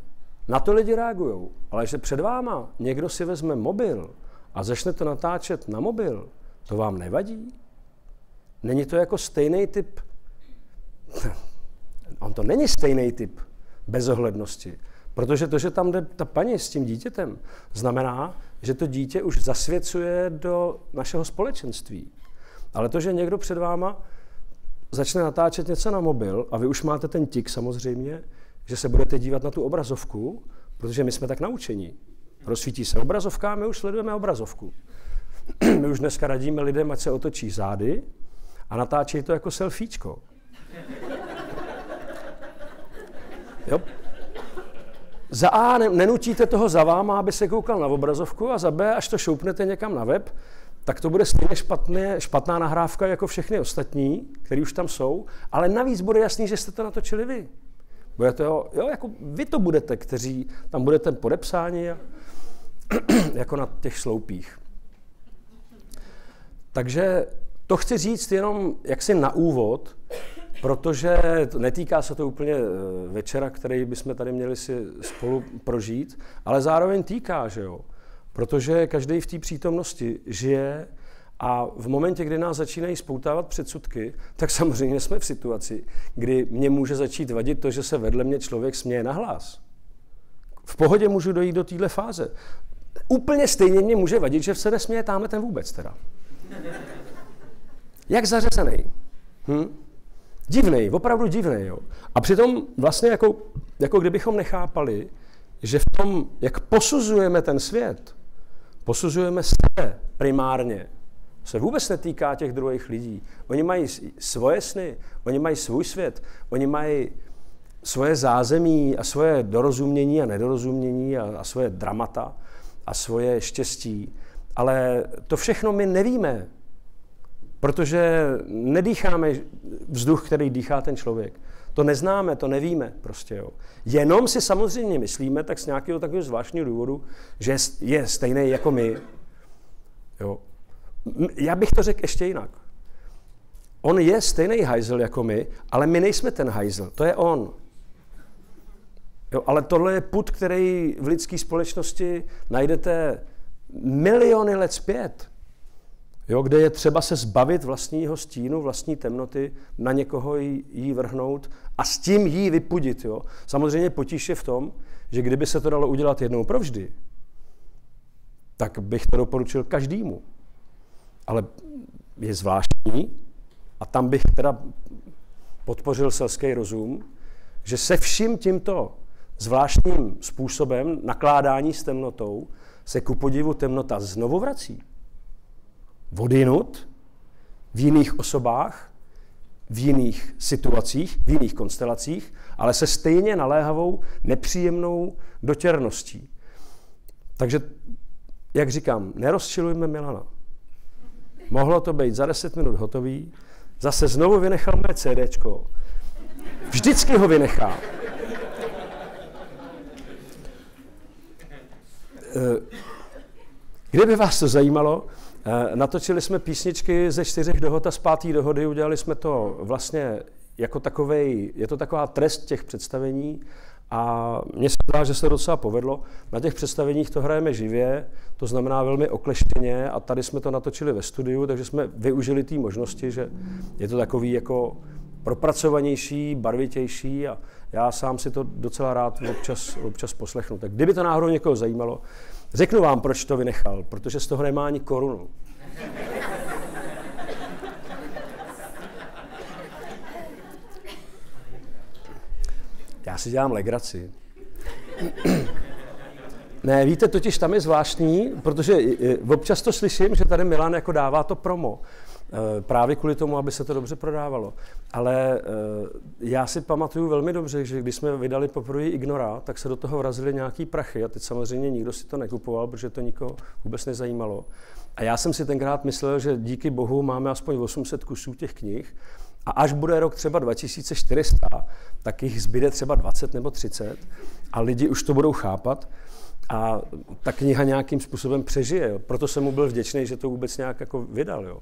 na to lidi reagují, ale že před váma někdo si vezme mobil a začne to natáčet na mobil, to vám nevadí? Není to jako stejný typ, on to není stejný typ bezohlednosti, protože to, že tam jde ta paní s tím dítětem, znamená, že to dítě už zasvěcuje do našeho společenství. Ale to, že někdo před váma začne natáčet něco na mobil a vy už máte ten tik samozřejmě, že se budete dívat na tu obrazovku, protože my jsme tak naučeni. Rozsvítí se obrazovka, my už sledujeme obrazovku. My už dneska radíme lidem, ať se otočí zády a natáčí to jako selfiečko. Jo? Za A nenutíte toho za váma, aby se koukal na obrazovku, a za B, až to šoupnete někam na web, tak to bude stejně špatná nahrávka jako všechny ostatní, který už tam jsou, ale navíc bude jasný, že jste to natočili vy. Budete ho, jo, jako vy to budete, kteří tam budete podepsáni a jako na těch sloupích. Takže to chci říct jenom jaksi na úvod, protože netýká se to úplně večera, který bychom tady měli si spolu prožít, ale zároveň týká, že jo. Protože každý v té přítomnosti žije a v momentě, kdy nás začínají spoutávat předsudky, tak samozřejmě jsme v situaci, kdy mě může začít vadit to, že se vedle mě člověk směje na hlas. V pohodě můžu dojít do téhle fáze. Úplně stejně mě může vadit, že se nesměje támhle ten vůbec teda. Jak zařezaný. Divnej, opravdu divnej, jo. A přitom vlastně jako kdybychom nechápali, že v tom, jak posuzujeme ten svět, posuzujeme se primárně. Se vůbec netýká těch druhých lidí. Oni mají svoje sny, oni mají svůj svět, oni mají svoje zázemí a svoje dorozumění a nedorozumění a svoje dramata a svoje štěstí. Ale to všechno my nevíme, protože nedýcháme vzduch, který dýchá ten člověk. To neznáme, to nevíme prostě, jo. Jenom si samozřejmě myslíme, tak z nějakého takového zvláštního důvodu, že je stejný jako my, jo. Já bych to řekl ještě jinak. On je stejný hajzel jako my, ale my nejsme ten hajzel, to je on. Jo, ale tohle je pud, který v lidské společnosti najdete miliony let zpět. Jo, kde je třeba se zbavit vlastního stínu, vlastní temnoty, na někoho jí vrhnout a s tím jí vypudit. Jo. Samozřejmě potíž je v tom, že kdyby se to dalo udělat jednou provždy, tak bych to doporučil každému. Ale je zvláštní a tam bych teda podpořil selský rozum, že se vším tímto zvláštním způsobem nakládání s temnotou se ku podivu temnota znovu vrací. Odinut, v jiných osobách, v jiných situacích, v jiných konstelacích, ale se stejně naléhavou, nepříjemnou dotěrností. Takže, jak říkám, nerozčilujme Milana. Mohlo to být za 10 minut hotový, zase znovu vynechal mé CDčko. Vždycky ho vynechá. Kdyby vás to zajímalo, natočili jsme písničky ze 4 dohod a z 5. dohody, udělali jsme to vlastně jako takovej, je to taková trest těch představení a mně se zdá, že se docela povedlo. Na těch představeních to hrajeme živě, to znamená velmi okleštěně a tady jsme to natočili ve studiu, takže jsme využili té možnosti, že je to takový jako propracovanější, barvitější a já sám si to docela rád občas poslechnu. Tak kdyby to náhodou někoho zajímalo, řeknu vám, proč to vynechal, protože z toho nemá ani korunu. Já si dělám legraci. Ne, víte, totiž tam je zvláštní, protože občas to slyším, že tady Milan jako dává to promo. Právě kvůli tomu, aby se to dobře prodávalo. Ale já si pamatuju velmi dobře, že když jsme vydali poprvé Ignora, tak se do toho vrazily nějaký prachy. A teď samozřejmě nikdo si to nekupoval, protože to nikoho vůbec nezajímalo. A já jsem si tenkrát myslel, že díky bohu máme aspoň 800 kusů těch knih. A až bude rok třeba 2400, tak jich zbyde třeba 20 nebo 30. A lidi už to budou chápat. A ta kniha nějakým způsobem přežije. Jo. Proto jsem mu byl vděčný, že to vůbec nějak jako vydal. Jo.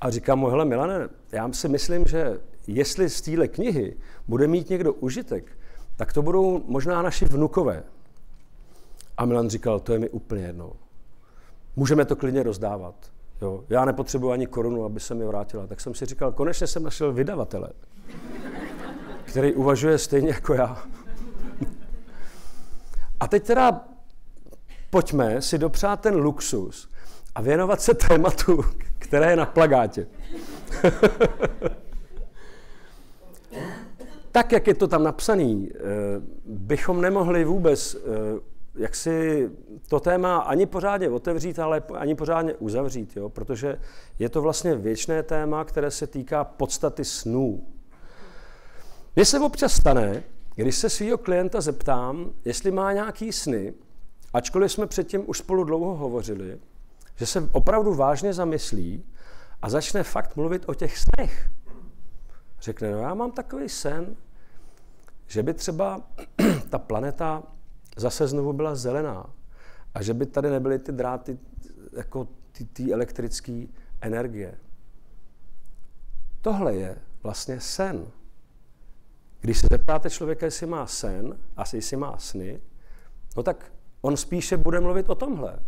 A říkám mu, hele Milane, já si myslím, že jestli z téhle knihy bude mít někdo užitek, tak to budou možná naši vnukové. A Milan říkal, to je mi úplně jedno. Můžeme to klidně rozdávat. Jo. Já nepotřebuji ani korunu, aby se mi vrátila. Tak jsem si říkal, konečně jsem našel vydavatele, který uvažuje stejně jako já. A teď teda pojďme si dopřát ten luxus a věnovat se tématu, které je na plakátě. Tak, jak je to tam napsané, bychom nemohli vůbec jak si to téma ani pořádně otevřít, ale ani pořádně uzavřít, jo? Protože je to vlastně věčné téma, které se týká podstaty snů. Mně se občas stane, když se svého klienta zeptám, jestli má nějaký sny, ačkoliv jsme předtím už spolu dlouho hovořili, že se opravdu vážně zamyslí a začne fakt mluvit o těch snech. Řekne, no já mám takový sen, že by třeba ta planeta zase znovu byla zelená a že by tady nebyly ty dráty, jako ty elektrické energie. Tohle je vlastně sen. Když se zeptáte člověka, jestli má sen a jestli má sny, no tak on spíše bude mluvit o tomhle.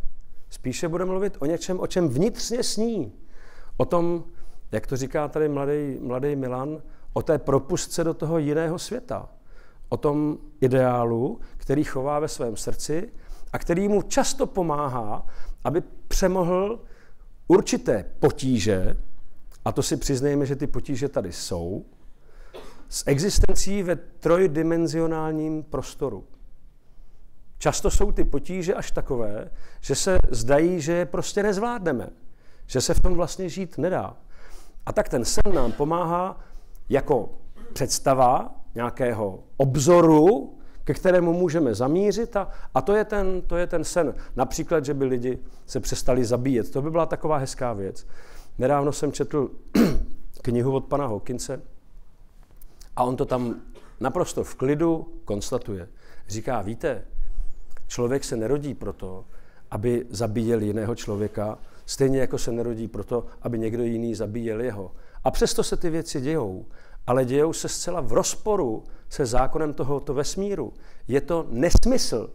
Spíše bude mluvit o něčem, o čem vnitřně sní. O tom, jak to říká tady mladý Milan, o té propustce do toho jiného světa. O tom ideálu, který chová ve svém srdci a který mu často pomáhá, aby přemohl určité potíže, a to si přiznejme, že ty potíže tady jsou, s existencí ve trojdimenzionálním prostoru. Často jsou ty potíže až takové, že se zdají, že je prostě nezvládneme, že se v tom vlastně žít nedá. A tak ten sen nám pomáhá jako představa nějakého obzoru, ke kterému můžeme zamířit a to je ten sen. Například, že by lidi se přestali zabíjet. To by byla taková hezká věc. Nedávno jsem četl knihu od pana Hawkinse a on to tam naprosto v klidu konstatuje. Říká, víte, člověk se nerodí proto, aby zabíjel jiného člověka, stejně jako se nerodí proto, aby někdo jiný zabíjel jeho. A přesto se ty věci dějou, ale dějou se zcela v rozporu se zákonem tohoto vesmíru. Je to nesmysl.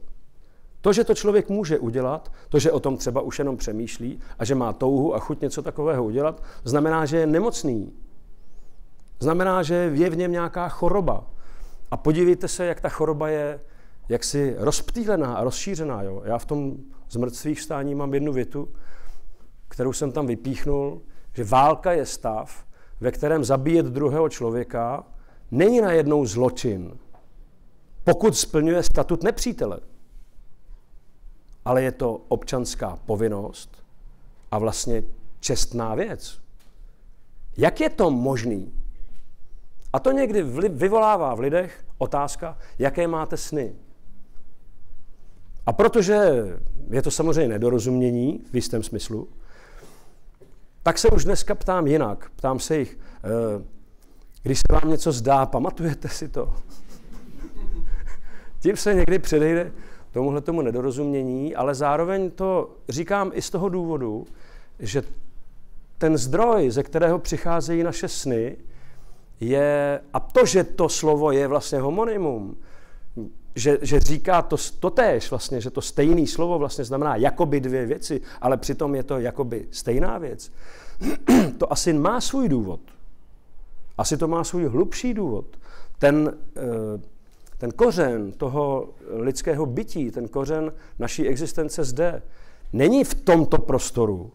To, že to člověk může udělat, to, že o tom třeba už jenom přemýšlí a že má touhu a chuť něco takového udělat, znamená, že je nemocný. Znamená, že je v něm nějaká choroba. A podívejte se, jak ta choroba je jaksi rozptýlená a rozšířená. Jo? Já v tom Zmrtvých stání mám jednu větu, kterou jsem tam vypíchnul, že válka je stav, ve kterém zabíjet druhého člověka není najednou zločin, pokud splňuje statut nepřítele. Ale je to občanská povinnost a vlastně čestná věc. Jak je to možný? A to někdy vyvolává v lidech otázka, jaké máte sny. A protože je to samozřejmě nedorozumění v jistém smyslu, tak se už dneska ptám jinak. Ptám se jich, když se vám něco zdá, pamatujete si to? Tím se někdy předejde tomuhletomu nedorozumění, ale zároveň to říkám i z toho důvodu, že ten zdroj, ze kterého přicházejí naše sny, je, a to, že to slovo je vlastně homonymum, že říká to též vlastně, že to stejné slovo vlastně znamená jakoby dvě věci, ale přitom je to jakoby stejná věc. To asi má svůj důvod. Asi to má svůj hlubší důvod. Ten kořen toho lidského bytí, ten kořen naší existence zde, není v tomto prostoru.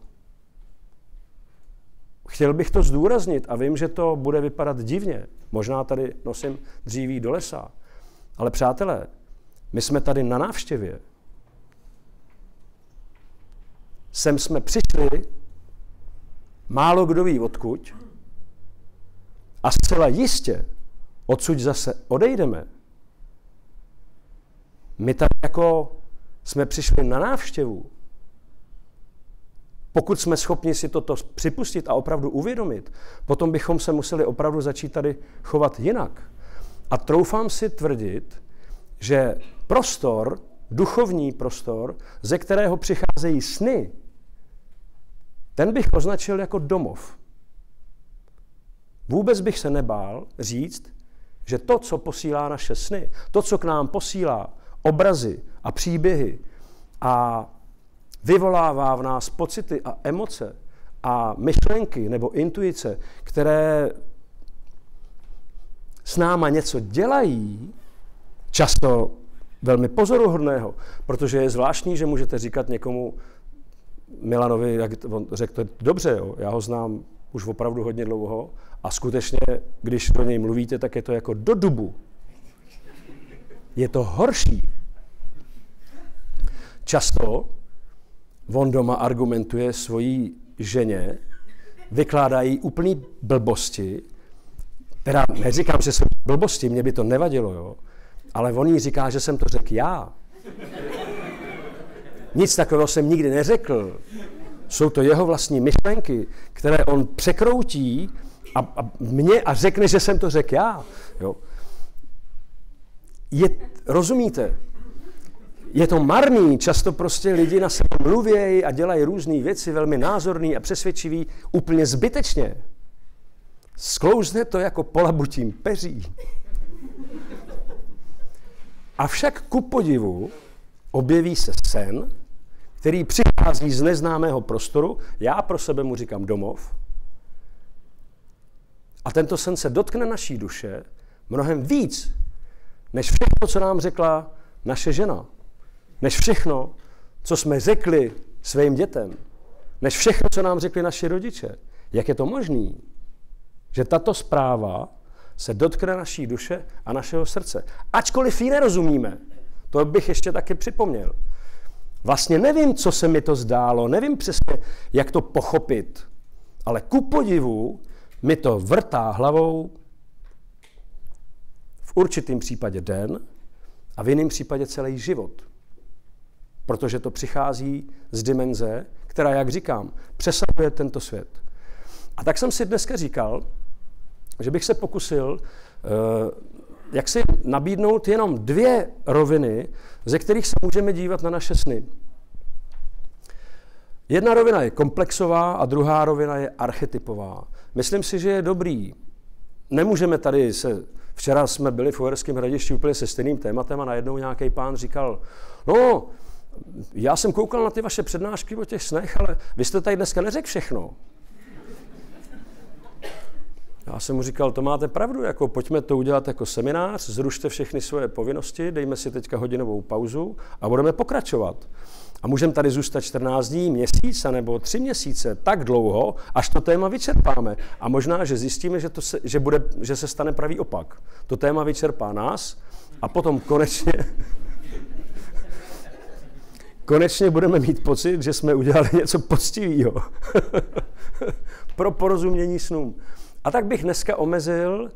Chtěl bych to zdůraznit a vím, že to bude vypadat divně. Možná tady nosím dříví do lesa. Ale přátelé, my jsme tady na návštěvě. Sem jsme přišli, málo kdo ví odkud, a zcela jistě odsud zase odejdeme. My tady jako jsme přišli na návštěvu. Pokud jsme schopni si toto připustit a opravdu uvědomit, potom bychom se museli opravdu začít tady chovat jinak. A troufám si tvrdit, že prostor, duchovní prostor, ze kterého přicházejí sny, ten bych označil jako domov. Vůbec bych se nebál říct, že to, co posílá naše sny, to, co k nám posílá obrazy a příběhy a vyvolává v nás pocity a emoce a myšlenky nebo intuice, které s náma něco dělají, často velmi pozoruhodného, protože je zvláštní, že můžete říkat někomu Milanovi, jak on řekl, to je dobře, jo, já ho znám už opravdu hodně dlouho a skutečně, když do něj mluvíte, tak je to jako do dubu. Je to horší. Často on doma argumentuje svojí ženě, vykládá jí úplný blbosti, teda neříkám, že jsou blbosti, mě by to nevadilo, jo, ale on jí říká, že jsem to řekl já. Nic takového jsem nikdy neřekl. Jsou to jeho vlastní myšlenky, které on překroutí a řekne, že jsem to řekl já. Jo. Rozumíte? Je to marný, často prostě lidi na sebe mluvějí a dělají různé věci, velmi názorný a přesvědčivý, úplně zbytečně. Sklouzne to jako po labutím peří. Avšak ku podivu objeví se sen, který přichází z neznámého prostoru, já pro sebe mu říkám domov, a tento sen se dotkne naší duše mnohem víc, než všechno, co nám řekla naše žena, než všechno, co jsme řekli svým dětem, než všechno, co nám řekli naši rodiče. Jak je to možné, že tato zpráva se dotkne naší duše a našeho srdce? Ačkoliv ji nerozumíme, to bych ještě taky připomněl. Vlastně nevím, co se mi to zdálo, nevím přesně, jak to pochopit, ale ku podivu mi to vrtá hlavou v určitém případě den a v jiném případě celý život. Protože to přichází z dimenze, která, jak říkám, přesahuje tento svět. A tak jsem si dneska říkal, že bych se pokusil jak si nabídnout jenom dvě roviny, ze kterých se můžeme dívat na naše sny. Jedna rovina je komplexová a druhá rovina je archetypová. Myslím si, že je dobrý. Nemůžeme tady se... Včera jsme byli v Fouerském hradišti úplně se stejným tématem a najednou nějaký pán říkal, no, já jsem koukal na ty vaše přednášky o těch snech, ale vy jste tady dneska neřekl všechno. Já jsem mu říkal, to máte pravdu, jako pojďme to udělat jako seminář, zrušte všechny svoje povinnosti, dejme si teďka hodinovou pauzu a budeme pokračovat. A můžeme tady zůstat 14 dní, měsíc nebo 3 měsíce, tak dlouho, až to téma vyčerpáme. A možná, že zjistíme, že se stane pravý opak. To téma vyčerpá nás a potom konečně budeme mít pocit, že jsme udělali něco poctivého pro porozumění snům. A tak bych dneska omezil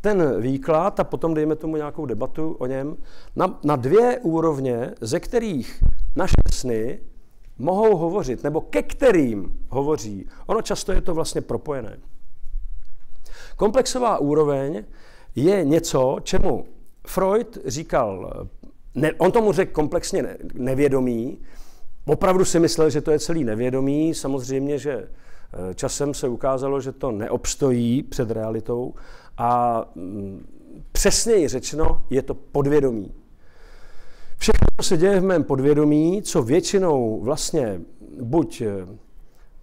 ten výklad a potom dejme tomu nějakou debatu o něm na dvě úrovně, ze kterých naše sny mohou hovořit, nebo ke kterým hovoří. Ono často je to vlastně propojené. Komplexová úroveň je něco, čemu Freud říkal, on tomu řekl komplexně nevědomí, opravdu si myslel, že to je celý nevědomí, samozřejmě, že časem se ukázalo, že to neobstojí před realitou a přesněji řečeno je to podvědomí. Všechno, co se děje v mém podvědomí, co většinou vlastně buď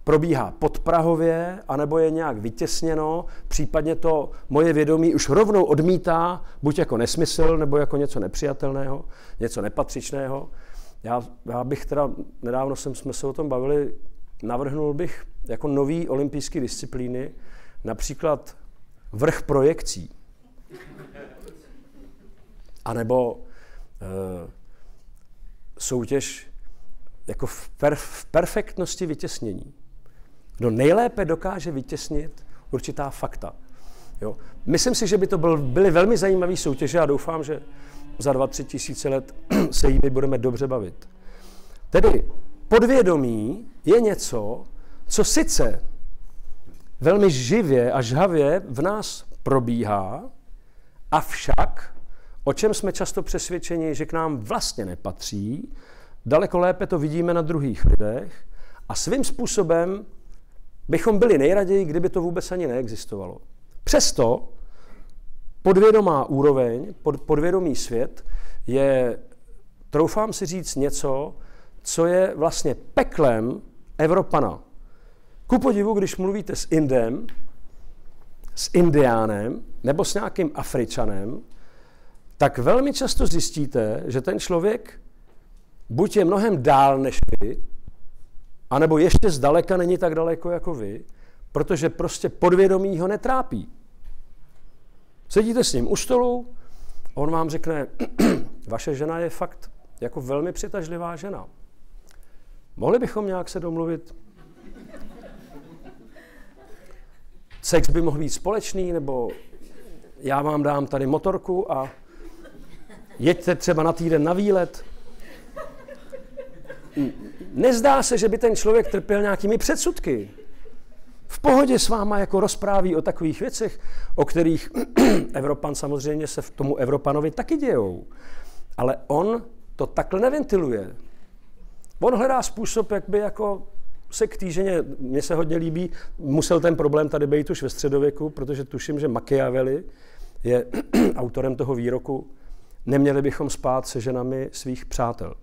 probíhá podprahově, anebo je nějak vytěsněno, případně to moje vědomí už rovnou odmítá, buď jako nesmysl, nebo jako něco nepřijatelného, něco nepatřičného. Já bych teda, nedávno jsme se o tom bavili, navrhnul bych jako nový olympijský disciplíny, například vrch projekcí. anebo soutěž jako v perfektnosti vytěsnění. Kdo nejlépe dokáže vytěsnit určitá fakta. Jo. Myslím si, že by to byly velmi zajímavé soutěže a doufám, že za 2-3 tisíce let se jimi budeme dobře bavit. Tedy podvědomí je něco, co sice velmi živě a žhavě v nás probíhá, avšak, o čem jsme často přesvědčeni, že k nám vlastně nepatří, daleko lépe to vidíme na druhých lidech a svým způsobem bychom byli nejraději, kdyby to vůbec ani neexistovalo. Přesto podvědomá úroveň, podvědomý svět je, troufám si říct, něco, co je vlastně peklem Evropana. Ku podivu, když mluvíte s Indem, s Indiánem nebo s nějakým Afričanem, tak velmi často zjistíte, že ten člověk buď je mnohem dál než vy, anebo ještě zdaleka není tak daleko jako vy, protože prostě podvědomí ho netrápí. Sedíte s ním u stolu, on vám řekne, vaše žena je fakt jako velmi přitažlivá žena. Mohli bychom nějak se domluvit? Sex by mohl být společný, nebo já vám dám tady motorku a jeďte třeba na týden na výlet. Nezdá se, že by ten člověk trpěl nějakými předsudky. V pohodě s váma jako rozpráví o takových věcech, o kterých Evropan samozřejmě se v tomu Evropanovi taky dějou. Ale on to takhle neventiluje. On hledá způsob, jak by jako se k týženě, mně se hodně líbí, musel ten problém tady být už ve středověku, protože tuším, že Machiavelli je autorem toho výroku, neměli bychom spát se ženami svých přátel.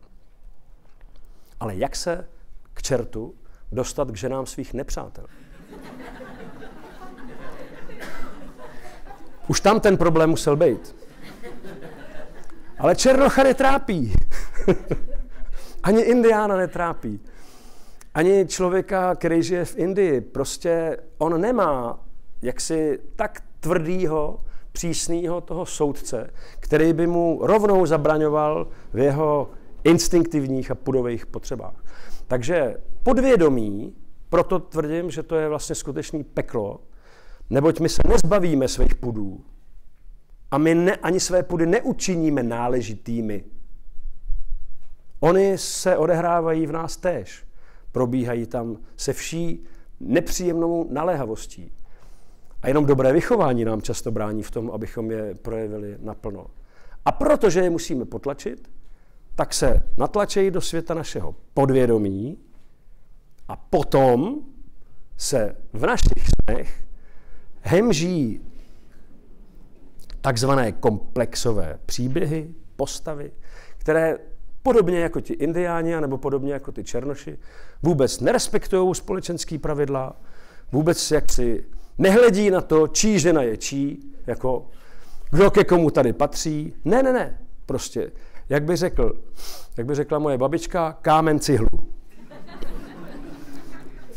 Ale jak se k čertu dostat k ženám svých nepřátel? Už tam ten problém musel být. Ale černocha netrápí. Ani Indiána netrápí. Ani člověka, který žije v Indii. Prostě on nemá jaksi tak tvrdýho, přísného toho soudce, který by mu rovnou zabraňoval v jeho instinktivních a pudových potřebách. Takže podvědomí, proto tvrdím, že to je vlastně skutečný peklo, neboť my se nezbavíme svých pudů a my ani své pudy neučiníme náležitými. Oni se odehrávají v nás též. Probíhají tam se vší nepříjemnou naléhavostí. A jenom dobré vychování nám často brání v tom, abychom je projevili naplno. A protože je musíme potlačit, tak se natlačejí do světa našeho podvědomí a potom se v našich snech hemží takzvané komplexové příběhy, postavy, které podobně jako ti Indiáni nebo podobně jako ty černoši vůbec nerespektují společenský pravidla, vůbec jaksi nehledí na to, čí žena je čí, jako kdo ke komu tady patří. Ne, ne, ne, prostě. Jak by řekla moje babička, kámen cihlu.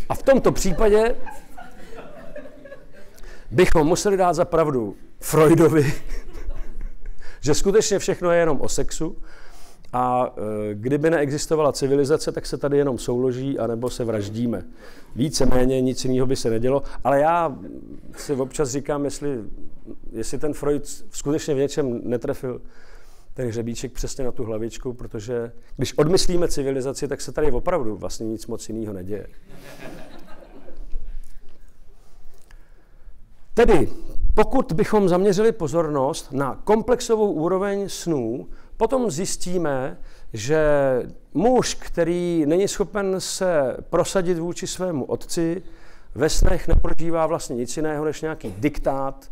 A v tomto případě bychom museli dát za pravdu Freudovi, že skutečně všechno je jenom o sexu a kdyby neexistovala civilizace, tak se tady jenom souloží anebo se vraždíme. Víceméně nic jiného by se nedělo, ale já si občas říkám, jestli ten Freud skutečně v něčem netrefil ten hřebíček přesně na tu hlavičku, protože když odmyslíme civilizaci, tak se tady opravdu vlastně nic moc jiného neděje. Tedy, pokud bychom zaměřili pozornost na komplexovou úroveň snů, potom zjistíme, že muž, který není schopen se prosadit vůči svému otci, ve snech neprožívá vlastně nic jiného než nějaký diktát,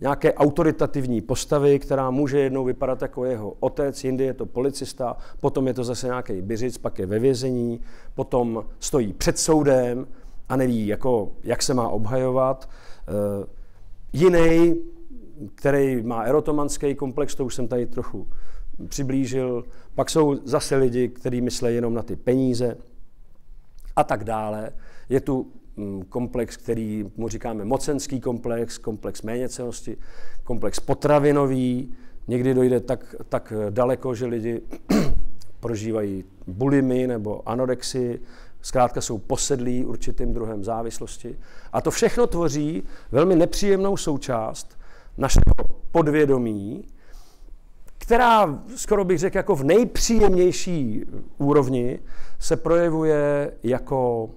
nějaké autoritativní postavy, která může jednou vypadat jako jeho otec, jindy je to policista, potom je to zase nějaký biřic, pak je ve vězení, potom stojí před soudem a neví, jako, jak se má obhajovat. Jiný, který má erotomanský komplex, to už jsem tady trochu přiblížil, pak jsou zase lidi, kteří myslí jenom na ty peníze a tak dále. Je tu komplex, který mu říkáme mocenský komplex, komplex méněcenosti, komplex potravinový, Někdy dojde tak daleko, že lidi prožívají bulimii nebo anorexii, zkrátka jsou posedlí určitým druhem závislosti. A to všechno tvoří velmi nepříjemnou součást našeho podvědomí, která, skoro bych řekl, jako v nejpříjemnější úrovni se projevuje jako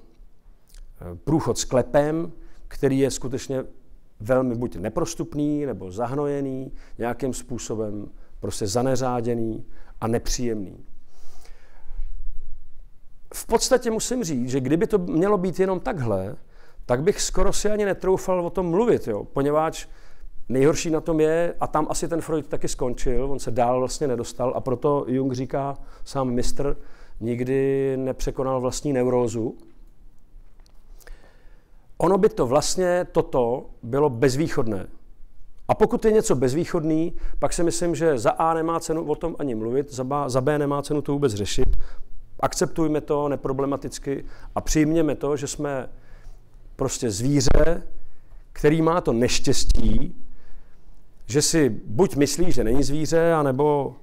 průchod sklepem, který je skutečně velmi buď neprostupný nebo zahnojený, nějakým způsobem prostě zaneřáděný a nepříjemný. V podstatě musím říct, že kdyby to mělo být jenom takhle, tak bych skoro si ani netroufal o tom mluvit, jo, poněvadž nejhorší na tom je, a tam asi ten Freud taky skončil, on se dál vlastně nedostal a proto Jung říká, sám mistr nikdy nepřekonal vlastní neurózu. Ono by to vlastně, toto, bylo bezvýchodné. A pokud je něco bezvýchodný, pak si myslím, že za A nemá cenu o tom ani mluvit, za B nemá cenu to vůbec řešit. Akceptujme to neproblematicky a přijměme to, že jsme prostě zvíře, který má to neštěstí, že si buď myslí, že není zvíře, anebo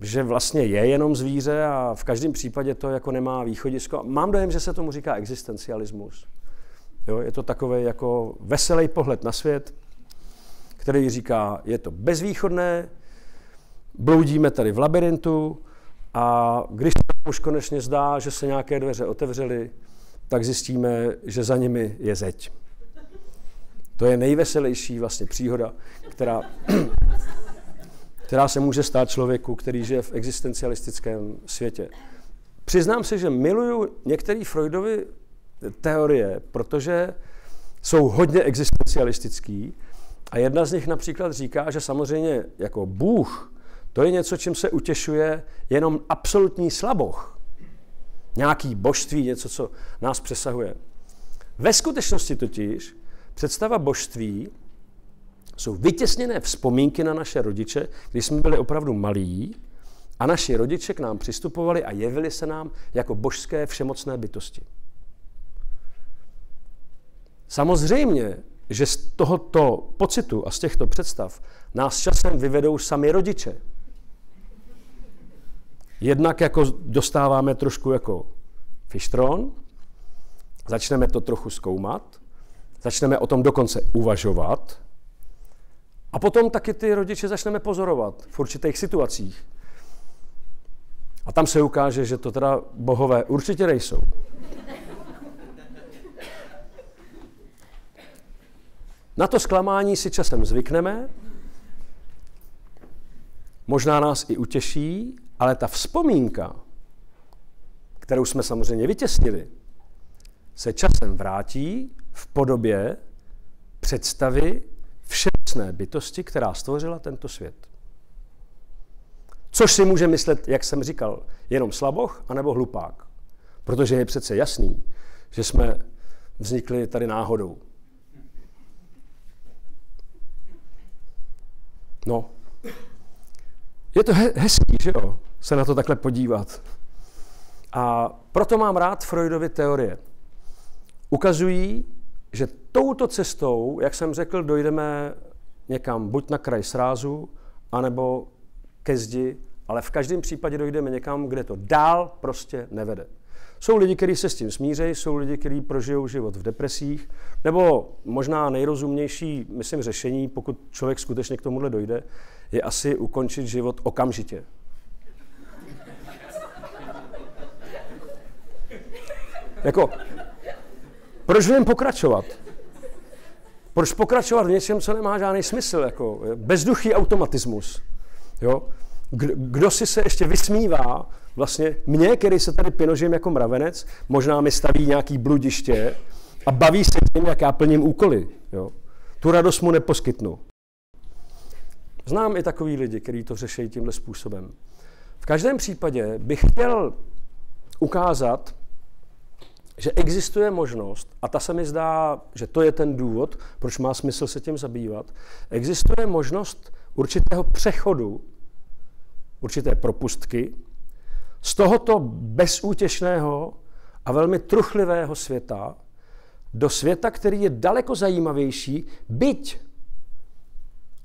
že vlastně je jenom zvíře a v každém případě to jako nemá východisko. Mám dojem, že se tomu říká existencialismus. Jo, je to takový jako veselý pohled na svět, který říká, je to bezvýchodné, bloudíme tady v labirintu a když se už konečně zdá, že se nějaké dveře otevřely, tak zjistíme, že za nimi je zeď. To je nejveselější vlastně příhoda, která se může stát člověku, který žije v existencialistickém světě. Přiznám se, že miluju některé Freudovy teorie, protože jsou hodně existencialistický a jedna z nich například říká, že samozřejmě jako Bůh, to je něco, čím se utěšuje jenom absolutní slaboch. Nějaký božství, něco, co nás přesahuje. Ve skutečnosti totiž představa božství jsou vytěsněné vzpomínky na naše rodiče, když jsme byli opravdu malí a naši rodiče k nám přistupovali a jevili se nám jako božské všemocné bytosti. Samozřejmě, že z tohoto pocitu a z těchto představ nás časem vyvedou sami rodiče. Jednak jako dostáváme trošku jako fištron, začneme to trochu zkoumat, začneme o tom dokonce uvažovat a potom taky ty rodiče začneme pozorovat v určitých situacích. A tam se ukáže, že to teda bohové určitě nejsou. Na to zklamání si časem zvykneme, možná nás i utěší, ale ta vzpomínka, kterou jsme samozřejmě vytěsnili, se časem vrátí v podobě představy všemocné bytosti, která stvořila tento svět. Což si může myslet, jak jsem říkal, jenom slaboch anebo hlupák. Protože je přece jasný, že jsme vznikli tady náhodou. No, je to hezký, že jo, se na to takhle podívat. A proto mám rád Freudovy teorie. Ukazují, že touto cestou, jak jsem řekl, dojdeme někam buď na kraj srázu, anebo ke zdi, ale v každém případě dojdeme někam, kde to dál prostě nevede. Jsou lidi, kteří se s tím smířejí, jsou lidi, kteří prožijou život v depresích, nebo možná nejrozumnější, myslím, řešení, pokud člověk skutečně k tomuhle dojde, je asi ukončit život okamžitě. Jako, proč v něm pokračovat? Proč pokračovat v něčem, co nemá žádný smysl? Jako bezduchý automatismus. Jo? Kdo si se ještě vysmívá, vlastně mě, který se tady pinožím jako mravenec, možná mi staví nějaký bludiště a baví se tím, jak já plním úkoly. Jo? Tu radost mu neposkytnu. Znám i takový lidi, kteří to řeší tímhle způsobem. V každém případě bych chtěl ukázat, že existuje možnost, a ta se mi zdá, že to je ten důvod, proč má smysl se tím zabývat, existuje možnost určitého přechodu, určité propustky z tohoto bezútěšného a velmi truchlivého světa do světa, který je daleko zajímavější, byť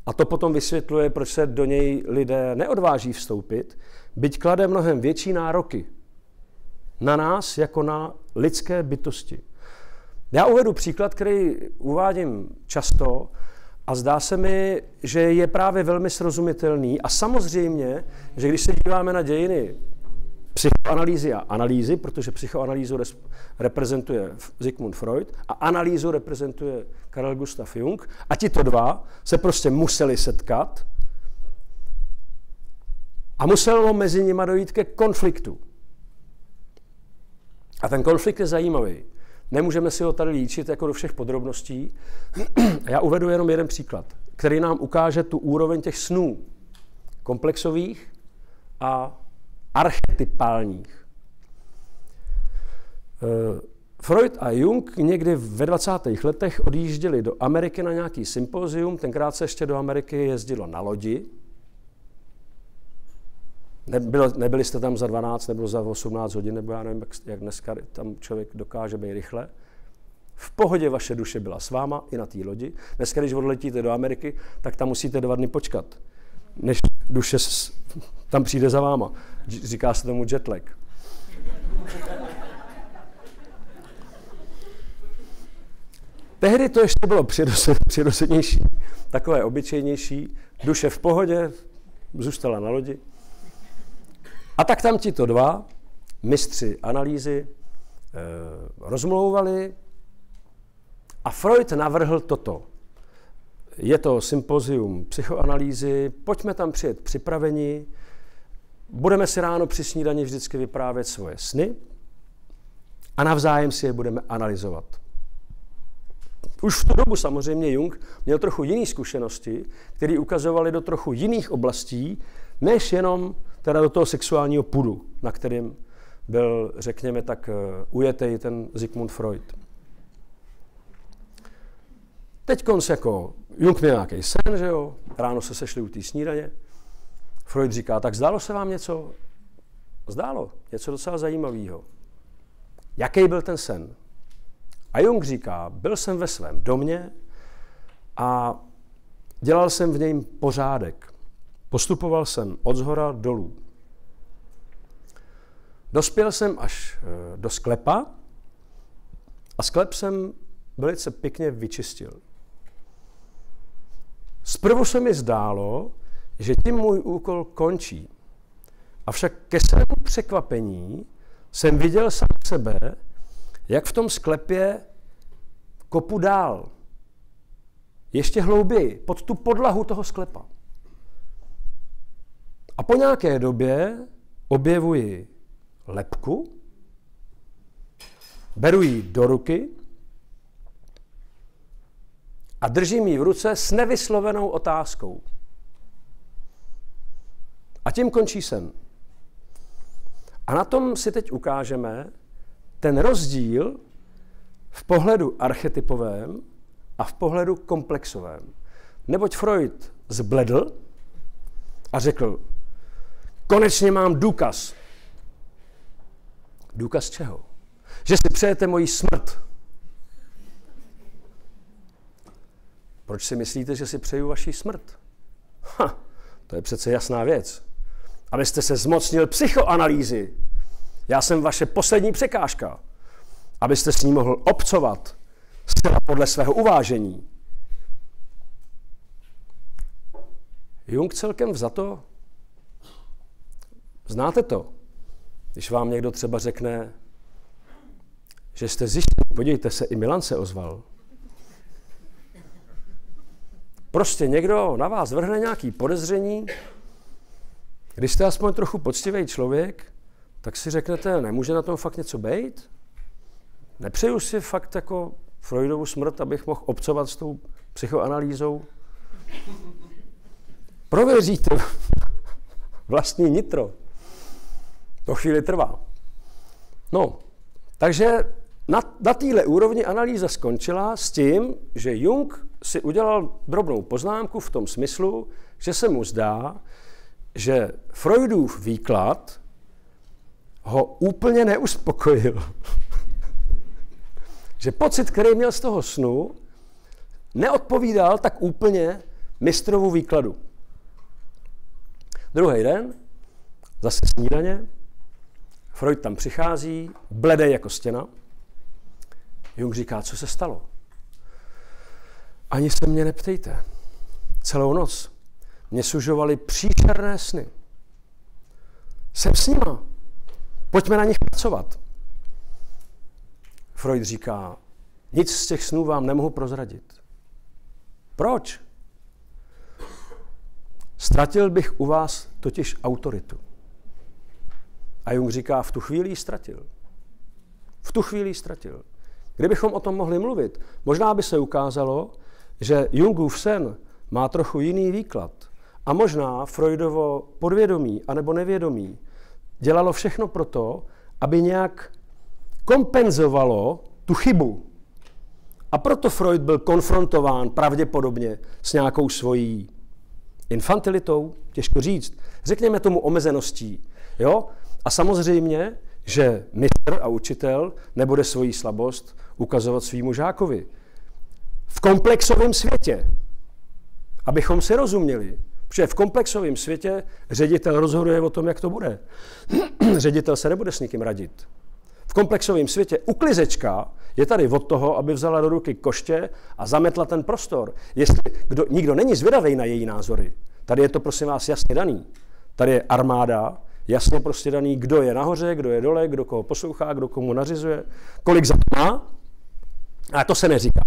A to potom vysvětluje, proč se do něj lidé neodváží vstoupit, byť klade mnohem větší nároky na nás jako na lidské bytosti. Já uvedu příklad, který uvádím často a zdá se mi, že je právě velmi srozumitelný. A samozřejmě, že když se díváme na dějiny psychoanalýzy a analýzy, protože psychoanalýzu reprezentuje Sigmund Freud a analýzu reprezentuje Carl Gustav Jung, a tito dva se prostě museli setkat a muselo mezi nimi dojít ke konfliktu. A ten konflikt je zajímavý. Nemůžeme si ho tady líčit jako do všech podrobností. Já uvedu jenom jeden příklad, který nám ukáže tu úroveň těch snů komplexových a archetypálních. Freud a Jung někdy ve 20. letech odjížděli do Ameriky na nějaký sympózium. Tenkrát se ještě do Ameriky jezdilo na lodi. Nebyli jste tam za 12 nebo za 18 hodin, nebo já nevím, jak dneska tam člověk dokáže být rychle. V pohodě vaše duše byla s váma i na té lodi. Dneska, když odletíte do Ameriky, tak tam musíte 2 dny počkat, než duše tam přijde za váma. Říká se tomu jetlag. Tehdy to ještě bylo přirozenější, takové obyčejnější. Duše v pohodě, zůstala na lodi. A tak tam tito dva mistři analýzy rozmlouvali a Freud navrhl toto. Je to sympozium psychoanalýzy, pojďme tam přijet připraveni, budeme si ráno při snídani vždycky vyprávět svoje sny a navzájem si je budeme analyzovat. Už v tu dobu samozřejmě Jung měl trochu jiné zkušenosti, které ukazovaly do trochu jiných oblastí, než jenom teda do toho sexuálního pudu, na kterým byl, řekněme tak, ujetej ten Sigmund Freud. Teď konc jako Jung měl nějaký sen, že jo? Ráno se sešli u té snídaně. Freud říká, tak zdálo se vám něco? Zdálo, něco docela zajímavého. Jaký byl ten sen? A Jung říká, byl jsem ve svém domě a dělal jsem v něm pořádek. Postupoval jsem od zhora dolů. Dospěl jsem až do sklepa a sklep jsem velice pěkně vyčistil. Zprvu se mi zdálo, že tím můj úkol končí. Avšak ke svému překvapení jsem viděl sám sebe, jak v tom sklepě kopu dál, ještě hlouběji, pod tu podlahu toho sklepa. A po nějaké době objevuji lebku, beru ji do ruky a držím ji v ruce s nevyslovenou otázkou. A tím končí sen. A na tom si teď ukážeme ten rozdíl v pohledu archetypovém a v pohledu komplexovém. Neboť Freud zbledl a řekl, konečně mám důkaz. Důkaz čeho? Že si přejete moji smrt. Proč si myslíte, že si přeju vaši smrt? Ha, to je přece jasná věc. Abyste se zmocnil psychoanalýzy. Já jsem vaše poslední překážka. Abyste s ní mohl obcovat zcela podle svého uvážení. Jung celkem vzato. Znáte to? Když vám někdo třeba řekne, že jste zjištěni, podívejte se, i Milan se ozval. Prostě někdo na vás vrhne nějaké podezření. Když jste aspoň trochu poctivý člověk, tak si řeknete, nemůže na tom fakt něco být? Nepřeju si fakt jako Freudovu smrt, abych mohl obcovat s tou psychoanalýzou? Prověříte vlastní nitro. To chvíli trvá. No, takže na téhle úrovni analýza skončila s tím, že Jung si udělal drobnou poznámku v tom smyslu, že se mu zdá, že Freudův výklad ho úplně neuspokojil. Že pocit, který měl z toho snu, neodpovídal tak úplně mistrovu výkladu. Druhý den, zase snídaně, Freud tam přichází, bledej jako stěna. Jung říká, co se stalo? Ani se mě neptejte. Celou noc mě sužovaly příšerné sny. Jsem s nima. Pojďme na nich pracovat. Freud říká, nic z těch snů vám nemohu prozradit. Proč? Ztratil bych u vás totiž autoritu. A Jung říká, v tu chvíli ji ztratil. V tu chvíli ji ztratil. Kdybychom o tom mohli mluvit, možná by se ukázalo, že Jungův sen má trochu jiný výklad. A možná Freudovo podvědomí anebo nevědomí dělalo všechno proto, aby nějak kompenzovalo tu chybu. A proto Freud byl konfrontován pravděpodobně s nějakou svojí infantilitou, těžko říct, řekněme tomu omezeností. Jo? A samozřejmě, že mistr a učitel nebude svoji slabost ukazovat svýmu žákovi. V komplexovém světě, abychom si rozuměli, protože v komplexovém světě ředitel rozhoduje o tom, jak to bude. Ředitel se nebude s nikým radit. V komplexovém světě uklizečka je tady od toho, aby vzala do ruky koště a zametla ten prostor. Jestli nikdo není zvědavý na její názory, tady je to, prosím vás, jasně daný. Tady je armáda, jasně prostě daný, kdo je nahoře, kdo je dole, kdo koho poslouchá, kdo komu nařizuje, kolik zapná, ale to se neříká.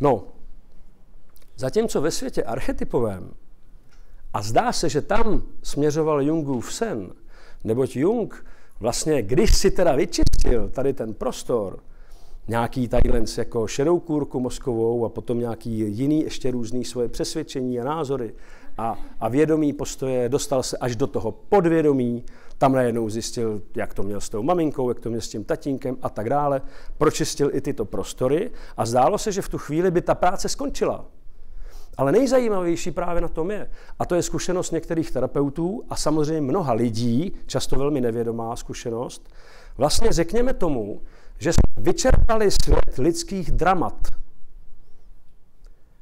No, zatímco ve světě archetypovém, a zdá se, že tam směřoval Jungův sen, neboť Jung vlastně, když si teda vyčistil tady ten prostor, nějaký tajlenc jako šedou kůrku mozkovou a potom nějaký jiný ještě různý svoje přesvědčení a názory a vědomí postoje, dostal se až do toho podvědomí, tam najednou zjistil, jak to měl s tou maminkou, jak to měl s tím tatínkem a tak dále, pročistil i tyto prostory a zdálo se, že v tu chvíli by ta práce skončila. Ale nejzajímavější právě na tom je, a to je zkušenost některých terapeutů a samozřejmě mnoha lidí, často velmi nevědomá zkušenost, vlastně řekněme tomu, že jsme vyčerpali svět lidských dramat.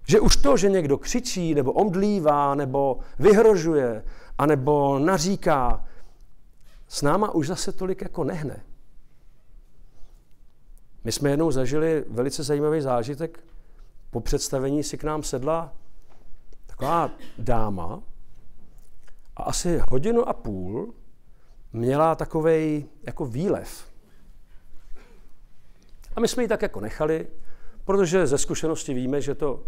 Že už to, že někdo křičí, nebo omdlívá, nebo vyhrožuje, anebo naříká, s náma už zase tolik jako nehne. My jsme jednou zažili velice zajímavý zážitek. Po představení si k nám sedla taková dáma a asi hodinu a půl měla takovej jako výlev. A my jsme ji tak jako nechali, protože ze zkušenosti víme, že to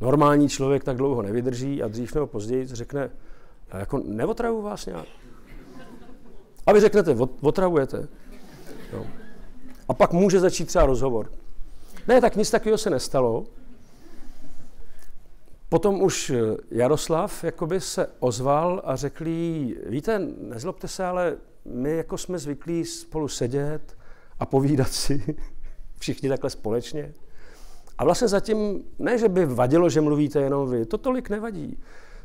normální člověk tak dlouho nevydrží a dřív nebo později řekne, jako neotravuju vás nějak. A vy řeknete, otravujete. No. A pak může začít třeba rozhovor. Ne, tak nic takového se nestalo. Potom už Jaroslav jakoby se ozval a řekl jí, víte, nezlobte se, ale my jako jsme zvyklí spolu sedět a povídat si všichni takhle společně. A vlastně zatím, ne, že by vadilo, že mluvíte jenom vy, to tolik nevadí.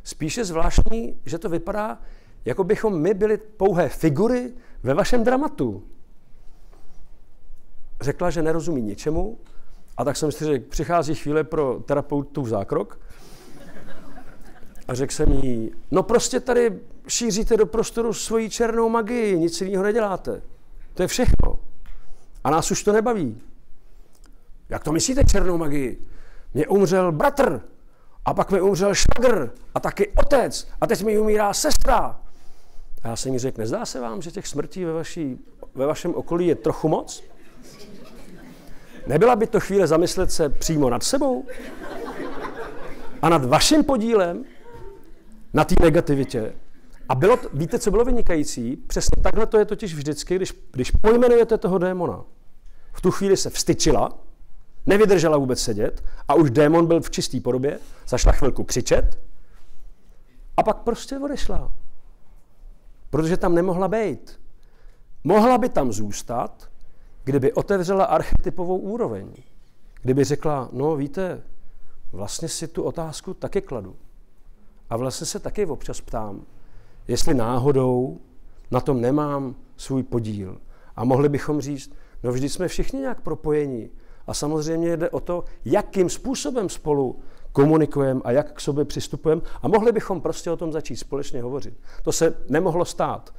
Spíše zvláštní, že to vypadá, jako bychom my byli pouhé figury ve vašem dramatu. Řekla, že nerozumí ničemu, a tak jsem si řekl, přichází chvíle pro terapeutův zákrok. A řekl jsem jí, no prostě tady šíříte do prostoru svoji černou magii, nic jiného neděláte. To je všechno. A nás už to nebaví. Jak to myslíte černou magii? Mně umřel bratr, a pak mi umřel švagr, a taky otec, a teď mi umírá sestra. A já jsem jí řekl, nezdá se vám, že těch smrtí ve vašem okolí je trochu moc? Nebyla by to chvíle zamyslet se přímo nad sebou a nad vaším podílem na té negativitě? A bylo to, víte, co bylo vynikající? Přesně takhle to je totiž vždycky, když pojmenujete toho démona. V tu chvíli se vstyčila, nevydržela vůbec sedět a už démon byl v čisté podobě, zašla chvilku křičet a pak prostě odešla. Protože tam nemohla být. Mohla by tam zůstat, kdyby otevřela archetypovou úroveň, kdyby řekla, no víte, vlastně si tu otázku taky kladu. A vlastně se taky občas ptám, jestli náhodou na tom nemám svůj podíl. A mohli bychom říct, no vždyť jsme všichni nějak propojeni. A A samozřejmě jde o to, jakým způsobem spolu komunikujeme a jak k sobě přistupujeme. A mohli bychom prostě o tom začít společně hovořit. To se nemohlo stát.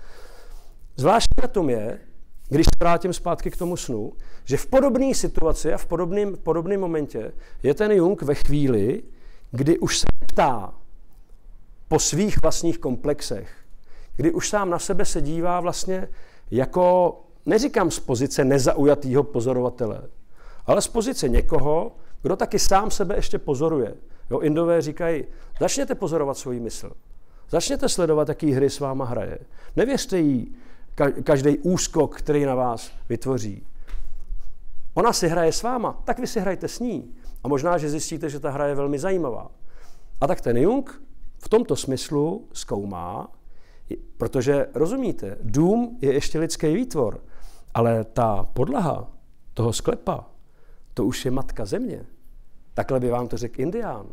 Zvláštní na tom je, když se vrátím zpátky k tomu snu, že v podobné situaci a v podobném momentě je ten Jung ve chvíli, kdy už se ptá po svých vlastních komplexech, kdy už sám na sebe se dívá vlastně jako, neříkám z pozice nezaujatýho pozorovatele, ale z pozice někoho, kdo taky sám sebe ještě pozoruje. Jo, Indové říkají, začněte pozorovat svůj mysl, začněte sledovat, jaký hry s váma hraje. Nevěřte jí každý úskok, který na vás vytvoří. Ona si hraje s váma, tak vy si hrajte s ní. A možná, že zjistíte, že ta hra je velmi zajímavá. A tak ten Jung v tomto smyslu zkoumá, protože, rozumíte, dům je ještě lidský výtvor, ale ta podlaha toho sklepa, to už je matka země. Takhle by vám to řekl Indián.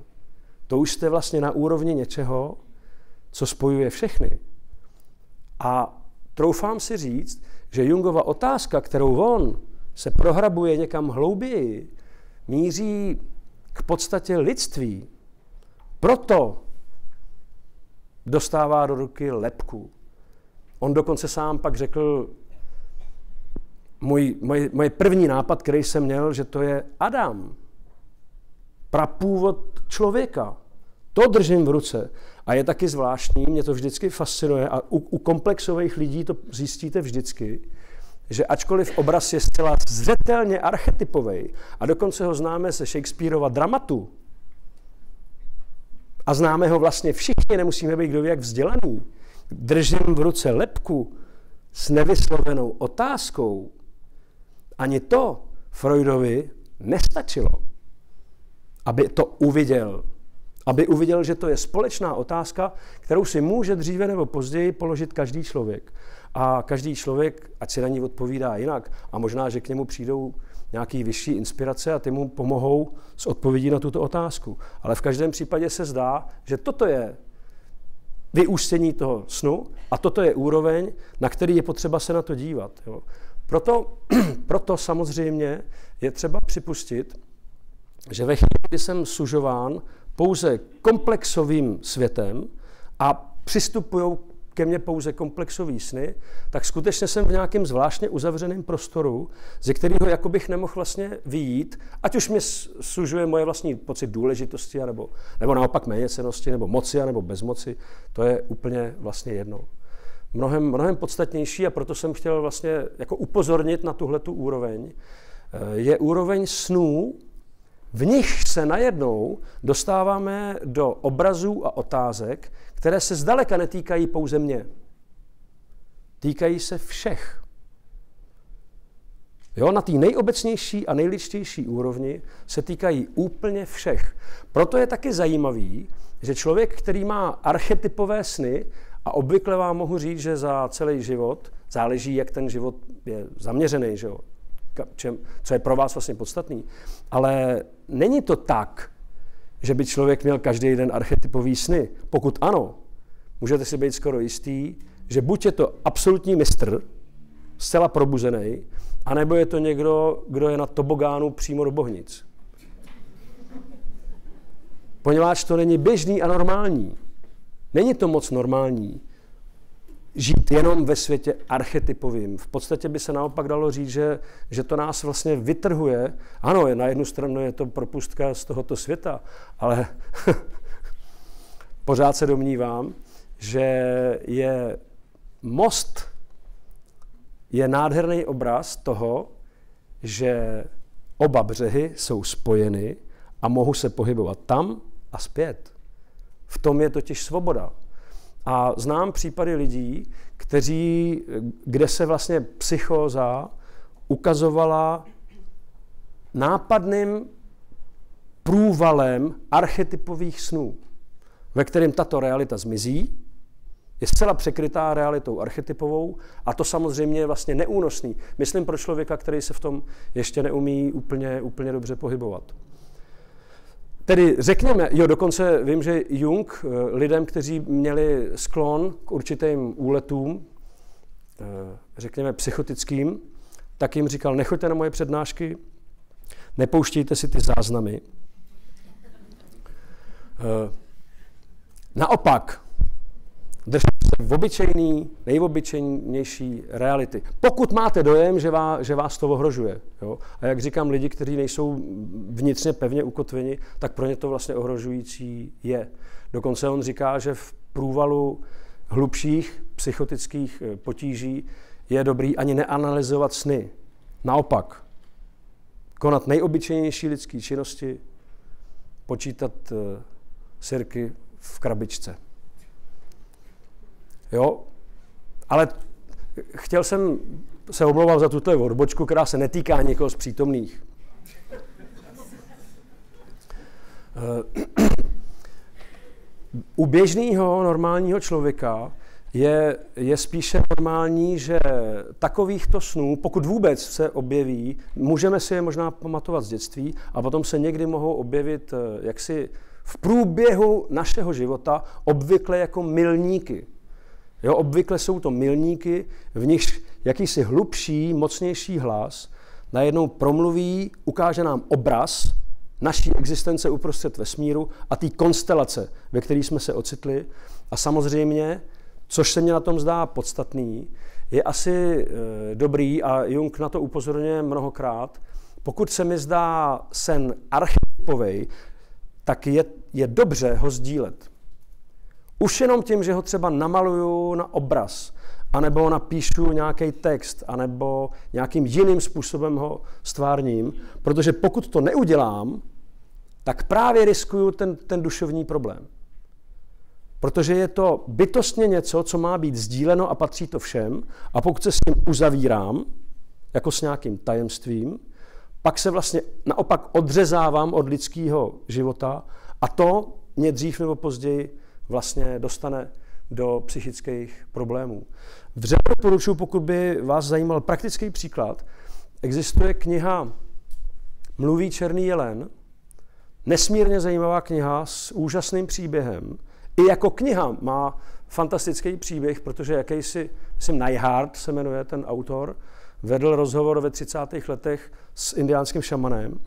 To už jste vlastně na úrovni něčeho, co spojuje všechny. A troufám si říct, že Jungova otázka, kterou on se prohrabuje někam hlouběji, míří k podstatě lidství. Proto dostává do ruky lebku. On dokonce sám pak řekl, moje první nápad, který jsem měl, že to je Adam. Prapůvod člověka. To držím v ruce. A je taky zvláštní, mě to vždycky fascinuje a u komplexových lidí to zjistíte vždycky, že ačkoliv obraz je zcela zřetelně archetypový a dokonce ho známe ze Shakespearova dramatu a známe ho vlastně všichni, nemusíme být kdo ví jak vzdělaný, držím v ruce lebku s nevyslovenou otázkou, ani to Freudovi nestačilo, aby to uviděl. Aby uviděl, že to je společná otázka, kterou si může dříve nebo později položit každý člověk. A každý člověk, ať si na ní odpovídá jinak, a možná, že k němu přijdou nějaké vyšší inspirace a ty mu pomohou s odpovědí na tuto otázku. Ale v každém případě se zdá, že toto je vyústění toho snu a toto je úroveň, na který je potřeba se na to dívat. Jo. Proto samozřejmě je třeba připustit, že ve chvíli, kdy jsem sužován pouze komplexovým světem a přistupují ke mně pouze komplexový sny, tak skutečně jsem v nějakém zvláštně uzavřeném prostoru, ze kterého jako bych nemohl vlastně vyjít, ať už mě sužuje moje vlastní pocit důležitosti, nebo naopak méněcennosti, nebo moci, nebo bezmoci, to je úplně vlastně jedno. Mnohem podstatnější, a proto jsem chtěl vlastně jako upozornit na tuhletu úroveň, je úroveň snů, v nich se najednou dostáváme do obrazů a otázek, které se zdaleka netýkají pouze mě. Týkají se všech. Jo, na té nejobecnější a nejličtější úrovni se týkají úplně všech. Proto je taky zajímavý, že člověk, který má archetypové sny, a obvykle vám mohu říct, že za celý život, záleží, jak ten život je zaměřený, že jo? Co je pro vás vlastně podstatný. Ale není to tak, že by člověk měl každý den archetypový sny. Pokud ano, můžete si být skoro jistý, že buď je to absolutní mistr, zcela probuzený, anebo je to někdo, kdo je na tobogánu přímo do Bohnic. Poněvadž to není běžný a normální. Není to moc normální žít jenom ve světě archetypovým. V podstatě by se naopak dalo říct, že to nás vlastně vytrhuje. Ano, na jednu stranu je to propustka z tohoto světa, ale pořád se domnívám, že je most, je nádherný obraz toho, že oba břehy jsou spojeny a mohou se pohybovat tam a zpět. V tom je totiž svoboda. A znám případy lidí, kde se vlastně psychóza ukazovala nápadným průvalem archetypových snů, ve kterém tato realita zmizí, je zcela překrytá realitou archetypovou a to samozřejmě je vlastně neúnosný. Myslím pro člověka, který se v tom ještě neumí úplně dobře pohybovat. Tedy řekněme, jo, dokonce vím, že Jung lidem, kteří měli sklon k určitým úletům, řekněme psychotickým, tak jim říkal, nechoďte na moje přednášky, nepouštějte si ty záznamy. Naopak, držte se v nejobyčejnější reality. Pokud máte dojem, že vás to ohrožuje. Jo? A jak říkám, lidi, kteří nejsou vnitřně pevně ukotveni, tak pro ně to vlastně ohrožující je. Dokonce on říká, že v průvalu hlubších psychotických potíží je dobrý ani neanalyzovat sny. Naopak, konat nejobyčejnější lidské činnosti, počítat sirky v krabičce. Jo, ale chtěl jsem se omlouvat za tuto odbočku, která se netýká někoho z přítomných. U běžného normálního člověka je spíše normální, že takovýchto snů, pokud vůbec se objeví, můžeme si je možná pamatovat z dětství a potom se někdy mohou objevit jaksi v průběhu našeho života obvykle jako milníky. Jo, obvykle jsou to milníky, v nichž jakýsi hlubší, mocnější hlas najednou promluví, ukáže nám obraz naší existence uprostřed vesmíru a té konstelace, ve které jsme se ocitli. A samozřejmě, což se mně na tom zdá podstatný, je asi dobrý, a Jung na to upozorňuje mnohokrát, pokud se mi zdá sen archetypovej, tak je dobře ho sdílet. Už jenom tím, že ho třeba namaluju na obraz, anebo napíšu nějaký text, anebo nějakým jiným způsobem ho stvárním, protože pokud to neudělám, tak právě riskuju ten duševní problém. Protože je to bytostně něco, co má být sdíleno a patří to všem, a pokud se s tím uzavírám, jako s nějakým tajemstvím, pak se vlastně naopak odřezávám od lidského života a to mě dřív nebo později vlastně dostane do psychických problémů. Vřele doporučuji, pokud by vás zajímal praktický příklad, existuje kniha Mluví černý jelen, nesmírně zajímavá kniha s úžasným příběhem. I jako kniha má fantastický příběh, protože jakýsi, myslím, Neihard se jmenuje ten autor, vedl rozhovor ve 30. letech s indiánským šamanem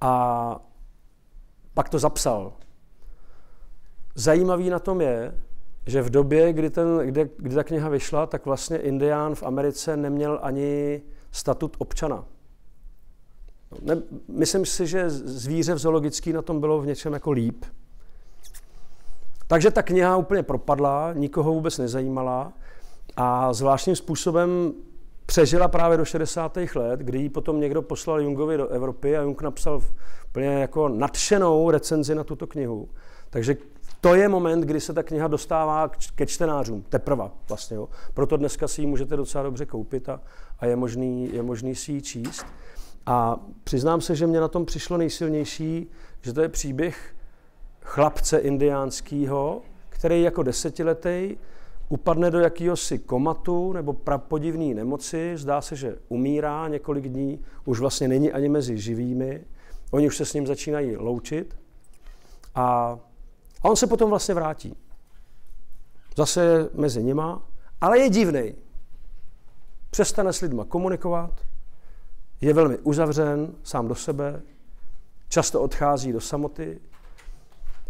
a pak to zapsal. Zajímavý na tom je, že v době, kdy ta kniha vyšla, tak vlastně indián v Americe neměl ani statut občana. Myslím si, že zvíře v zoologický na tom bylo v něčem jako líp. Takže ta kniha úplně propadla, nikoho vůbec nezajímala a zvláštním způsobem přežila právě do 60. let, kdy ji potom někdo poslal Jungovi do Evropy a Jung napsal úplně jako nadšenou recenzi na tuto knihu. Takže to je moment, kdy se ta kniha dostává ke čtenářům, teprva vlastně. Jo. Proto dneska si ji můžete docela dobře koupit a je možný si ji číst. A přiznám se, že mě na tom přišlo nejsilnější, že to je příběh chlapce indiánského, který jako desetiletý upadne do jakýhosi komatu nebo prapodivné nemoci, zdá se, že umírá několik dní, už vlastně není ani mezi živými, oni už se s ním začínají loučit a on se potom vlastně vrátí. Zase mezi nima, ale je divný. Přestane s lidma komunikovat, je velmi uzavřen sám do sebe, často odchází do samoty.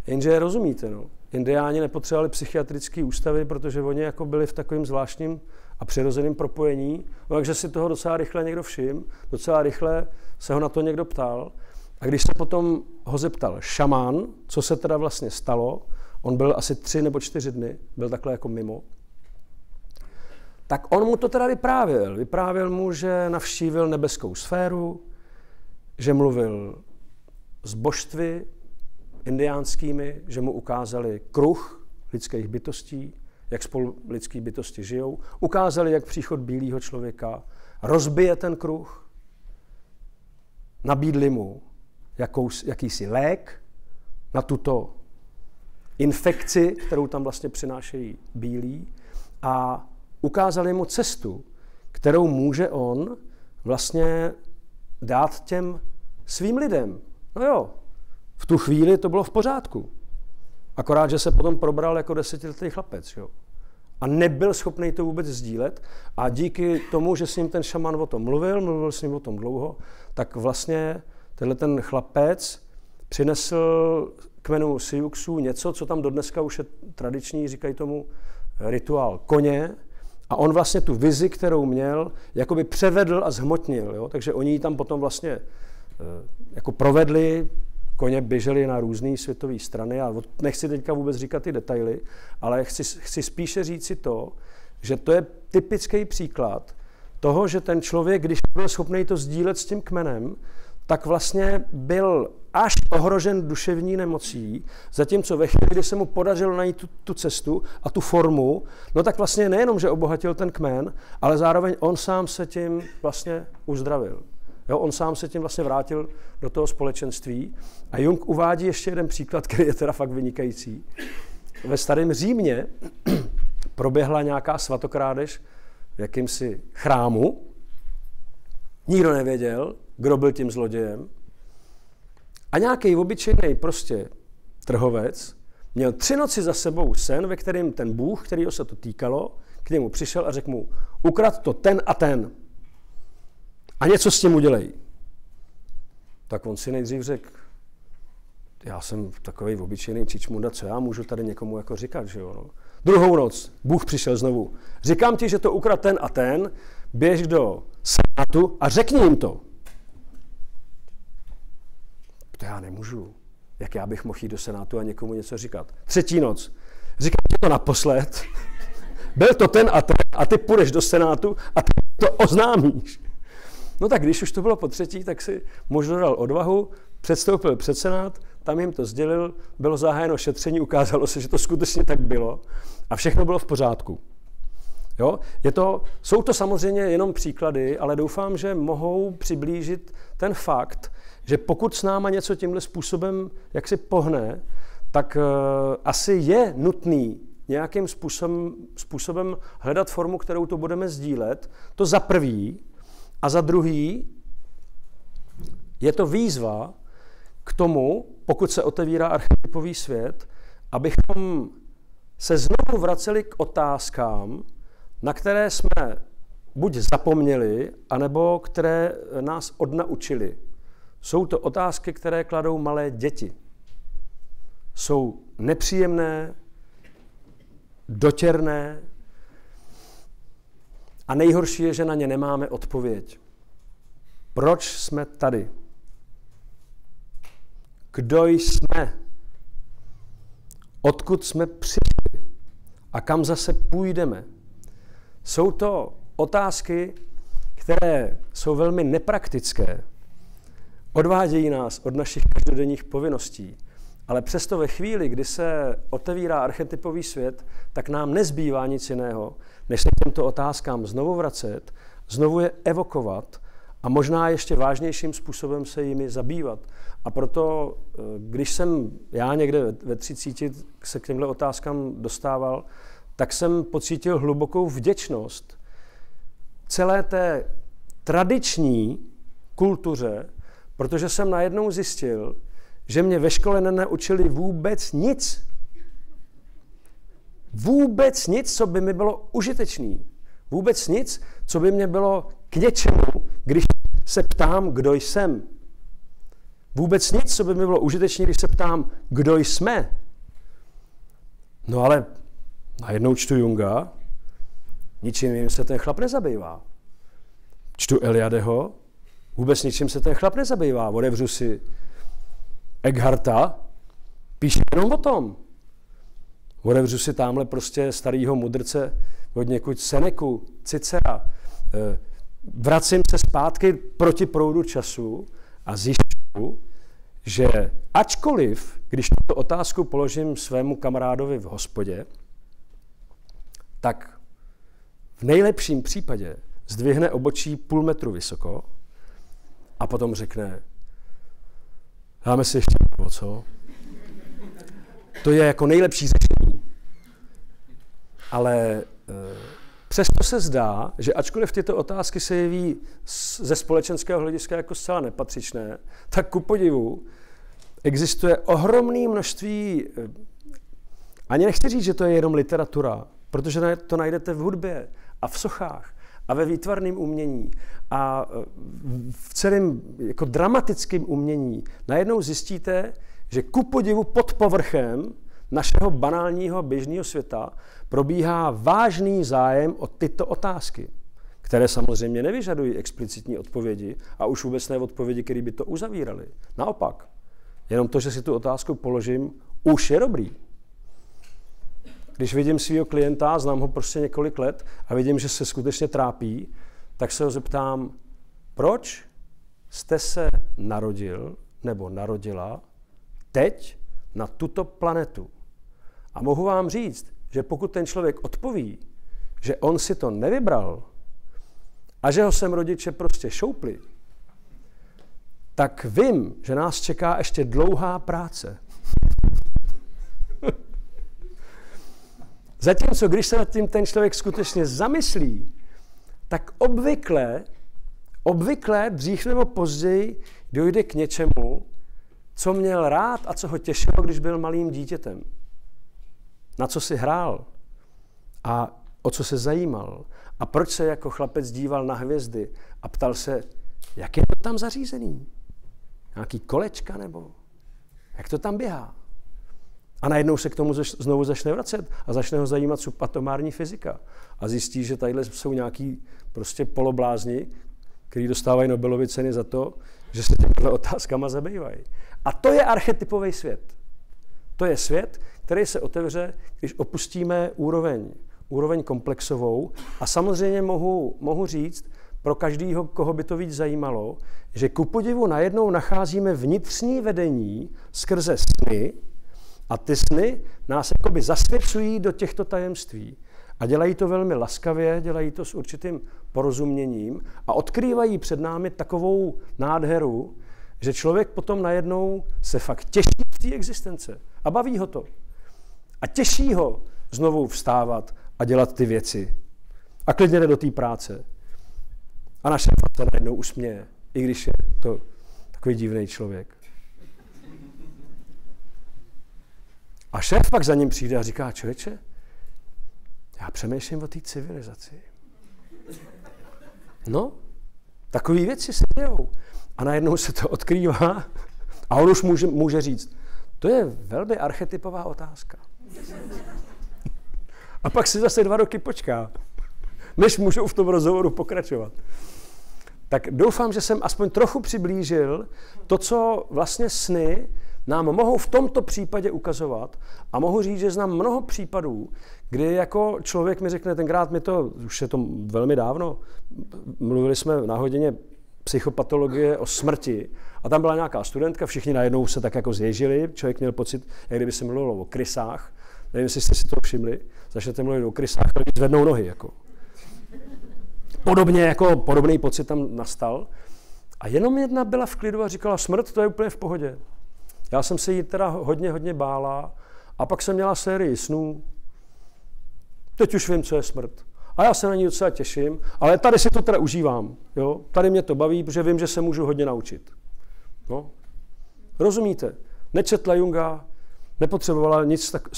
Jenže rozumíte, no, indiáni nepotřebovali psychiatrické ústavy, protože oni jako byli v takovém zvláštním a přirozeném propojení, no, takže si toho docela rychle někdo všiml, docela rychle se ho na to někdo ptal. A když se potom ho zeptal šamán, co se teda vlastně stalo, on byl asi 3 nebo 4 dny, byl takhle jako mimo, tak on mu to teda vyprávěl. Vyprávěl mu, že navštívil nebeskou sféru, že mluvil s božstvy indiánskými, že mu ukázali kruh lidských bytostí, jak spolu lidské bytosti žijou, ukázali, jak příchod bílého člověka rozbije ten kruh, nabídli mu jakýsi lék na tuto infekci, kterou tam vlastně přinášejí bílí, a ukázali mu cestu, kterou může on vlastně dát těm svým lidem. No jo, v tu chvíli to bylo v pořádku. Akorát, že se potom probral jako desetiletý chlapec. Jo? a nebyl schopný to vůbec sdílet. A díky tomu, že s ním ten šaman o tom mluvil s ním o tom dlouho, tak vlastně tenhle ten chlapec přinesl kmenu Siuxů něco, co tam dodneska už je tradiční, říkají tomu rituál koně. A on vlastně tu vizi, kterou měl, jakoby převedl a zhmotnil. Jo? Takže oni ji tam potom vlastně jako provedli, koně běželi na různé světové strany a nechci teďka vůbec říkat ty detaily, ale chci spíše říct si to, že to je typický příklad toho, že ten člověk, když byl schopný to sdílet s tím kmenem, tak vlastně byl až ohrožen duševní nemocí, zatímco ve chvíli, kdy se mu podařilo najít tu cestu a tu formu, no tak vlastně nejenom, že obohatil ten kmen, ale zároveň on sám se tím vlastně uzdravil. Jo, on sám se tím vlastně vrátil do toho společenství. A Jung uvádí ještě jeden příklad, který je teda fakt vynikající. Ve starém Římě proběhla nějaká svatokrádež v jakýmsi chrámu. Nikdo nevěděl, kdo byl tím zlodějem. A nějaký obyčejný prostě trhovec měl 3 noci za sebou sen, ve kterém ten bůh, kterýho se to týkalo, k němu přišel a řekl mu, ukrad to ten a ten. A něco s tím udělej. Tak on si nejdřív řekl, já jsem takovej obyčejný čičmunda, co já můžu tady někomu jako říkat, že jo. No. Druhou noc bůh přišel znovu. Říkám ti, že to ukrad ten a ten, běž do senátu a řekni jim to. To já nemůžu. Jak já bych mohl jít do senátu a někomu něco říkat? Třetí noc. Říkám ti to naposled. Byl to ten a ten a ty půjdeš do senátu a ty to oznámíš. No tak když už to bylo potřetí, tak si muž dodal odvahu, předstoupil před senát, tam jim to sdělil, bylo zahájeno šetření, ukázalo se, že to skutečně tak bylo a všechno bylo v pořádku. Jo? Jsou to samozřejmě jenom příklady, ale doufám, že mohou přiblížit ten fakt, že pokud s náma něco tímhle způsobem jaksi pohne, tak asi je nutný nějakým způsobem hledat formu, kterou to budeme sdílet. To za prvý. A za druhý je to výzva k tomu, pokud se otevírá archetypový svět, abychom se znovu vraceli k otázkám, na které jsme buď zapomněli, anebo které nás odnaučili. Jsou to otázky, které kladou malé děti. Jsou nepříjemné, dotěrné, a nejhorší je, že na ně nemáme odpověď. Proč jsme tady? Kdo jsme? Odkud jsme přišli? A kam zase půjdeme? Jsou to otázky, které jsou velmi nepraktické. Odvádějí nás od našich každodenních povinností. Ale přesto ve chvíli, kdy se otevírá archetypový svět, tak nám nezbývá nic jiného, než se k těmto otázkám znovu vracet, znovu je evokovat a možná ještě vážnějším způsobem se jimi zabývat. A proto, když jsem já někde ve 30 se k těmhle otázkám dostával, tak jsem pocítil hlubokou vděčnost celé té tradiční kultuře, protože jsem najednou zjistil, že mě ve škole nenaučili vůbec nic. Vůbec nic, co by mi bylo užitečné. Vůbec nic, co by mě bylo k něčemu, když se ptám, kdo jsem. Vůbec nic, co by mi bylo užitečné, když se ptám, kdo jsme. No ale najednou čtu Junga, ničím jim se ten chlap nezabývá. Čtu Eliadeho, vůbec ničím se ten chlap nezabývá. Odevřu si Eckharta, píše jenom o tom. Odevřu si tamhle prostě starýho mudrce od někud Seneku, Cicera. Vracím se zpátky proti proudu času a zjišťuju, že ačkoliv, když tu otázku položím svému kamarádovi v hospodě, tak v nejlepším případě zdvihne obočí 0,5 metru vysoko a potom řekne, dáme si ještě pivo, co? To je jako nejlepší řešení. Ale přesto se zdá, že ačkoliv tyto otázky se jeví ze společenského hlediska jako zcela nepatřičné, tak ku podivu existuje ohromné množství, ani nechci říct, že to je jenom literatura, Protože to najdete v hudbě a v sochách a ve výtvarném umění a v celém jako dramatickém umění. Najednou zjistíte, že ku podivu pod povrchem našeho banálního běžného světa probíhá vážný zájem o tyto otázky, které samozřejmě nevyžadují explicitní odpovědi a už vůbec ne odpovědi, které by to uzavíraly. Naopak, jenom to, že si tu otázku položím, už je dobrý. Když vidím svého klienta, znám ho prostě několik let a vidím, že se skutečně trápí, tak se ho zeptám, proč jste se narodil nebo narodila teď na tuto planetu? A mohu vám říct, že pokud ten člověk odpoví, že on si to nevybral a že ho sem rodiče prostě šoupli, tak vím, že nás čeká ještě dlouhá práce. Zatímco, když se nad tím ten člověk skutečně zamyslí, tak obvykle dřív nebo později dojde k něčemu, co měl rád a co ho těšilo, když byl malým dítětem. Na co si hrál a o co se zajímal a proč se jako chlapec díval na hvězdy a ptal se, jak je to tam zařízený? Nějaký kolečka nebo jak to tam běhá? A najednou se k tomu znovu začne vracet a začne ho zajímat subatomární fyzika. A zjistí, že tady jsou nějaký prostě poloblázni, kteří dostávají Nobelovy ceny za to, že se těmito otázkama zabývají. A to je archetypový svět. To je svět, který se otevře, když opustíme úroveň komplexovou. A samozřejmě mohu říct pro každého, koho by to víc zajímalo, že ku podivu najednou nacházíme vnitřní vedení skrze sny, a ty sny nás jakoby zasvěcují do těchto tajemství. A dělají to velmi laskavě, dělají to s určitým porozuměním a odkrývají před námi takovou nádheru, že člověk potom najednou se fakt těší z té existence. A baví ho to. A těší ho znovu vstávat a dělat ty věci. A klidně jde do té práce. A naše se najednou usměje, i když je to takový divný člověk. A šéf pak za ním přijde a říká, člověče, já přemýšlím o té civilizaci. No, takový věci se dějou. A najednou se to odkrývá a on už může říct, to je velmi archetypová otázka. A pak si zase 2 roky počká, než můžou v tom rozhovoru pokračovat. Tak doufám, že jsem aspoň trochu přiblížil to, co vlastně sny nám mohou v tomto případě ukazovat a mohu říct, že znám mnoho případů, kdy jako člověk mi řekne, tenkrát mi to, už je to velmi dávno, mluvili jsme na hodině psychopatologie o smrti a tam byla nějaká studentka, všichni najednou se tak jako zježili, člověk měl pocit, jak kdyby se mluvilo o krysách, nevím, jestli jste si to všimli, začnete mluvit o krysách, lidi zvednou nohy jako. Podobný pocit tam nastal a jenom jedna byla v klidu a říkala, smrt to je úplně v pohodě. Já jsem se jí teda hodně bála a pak jsem měla sérii snů. Teď už vím, co je smrt. A já se na ní docela těším, ale tady si to teda užívám. Jo? Tady mě to baví, protože vím, že se můžu hodně naučit. No. Rozumíte? Nečetla Junga, nepotřebovala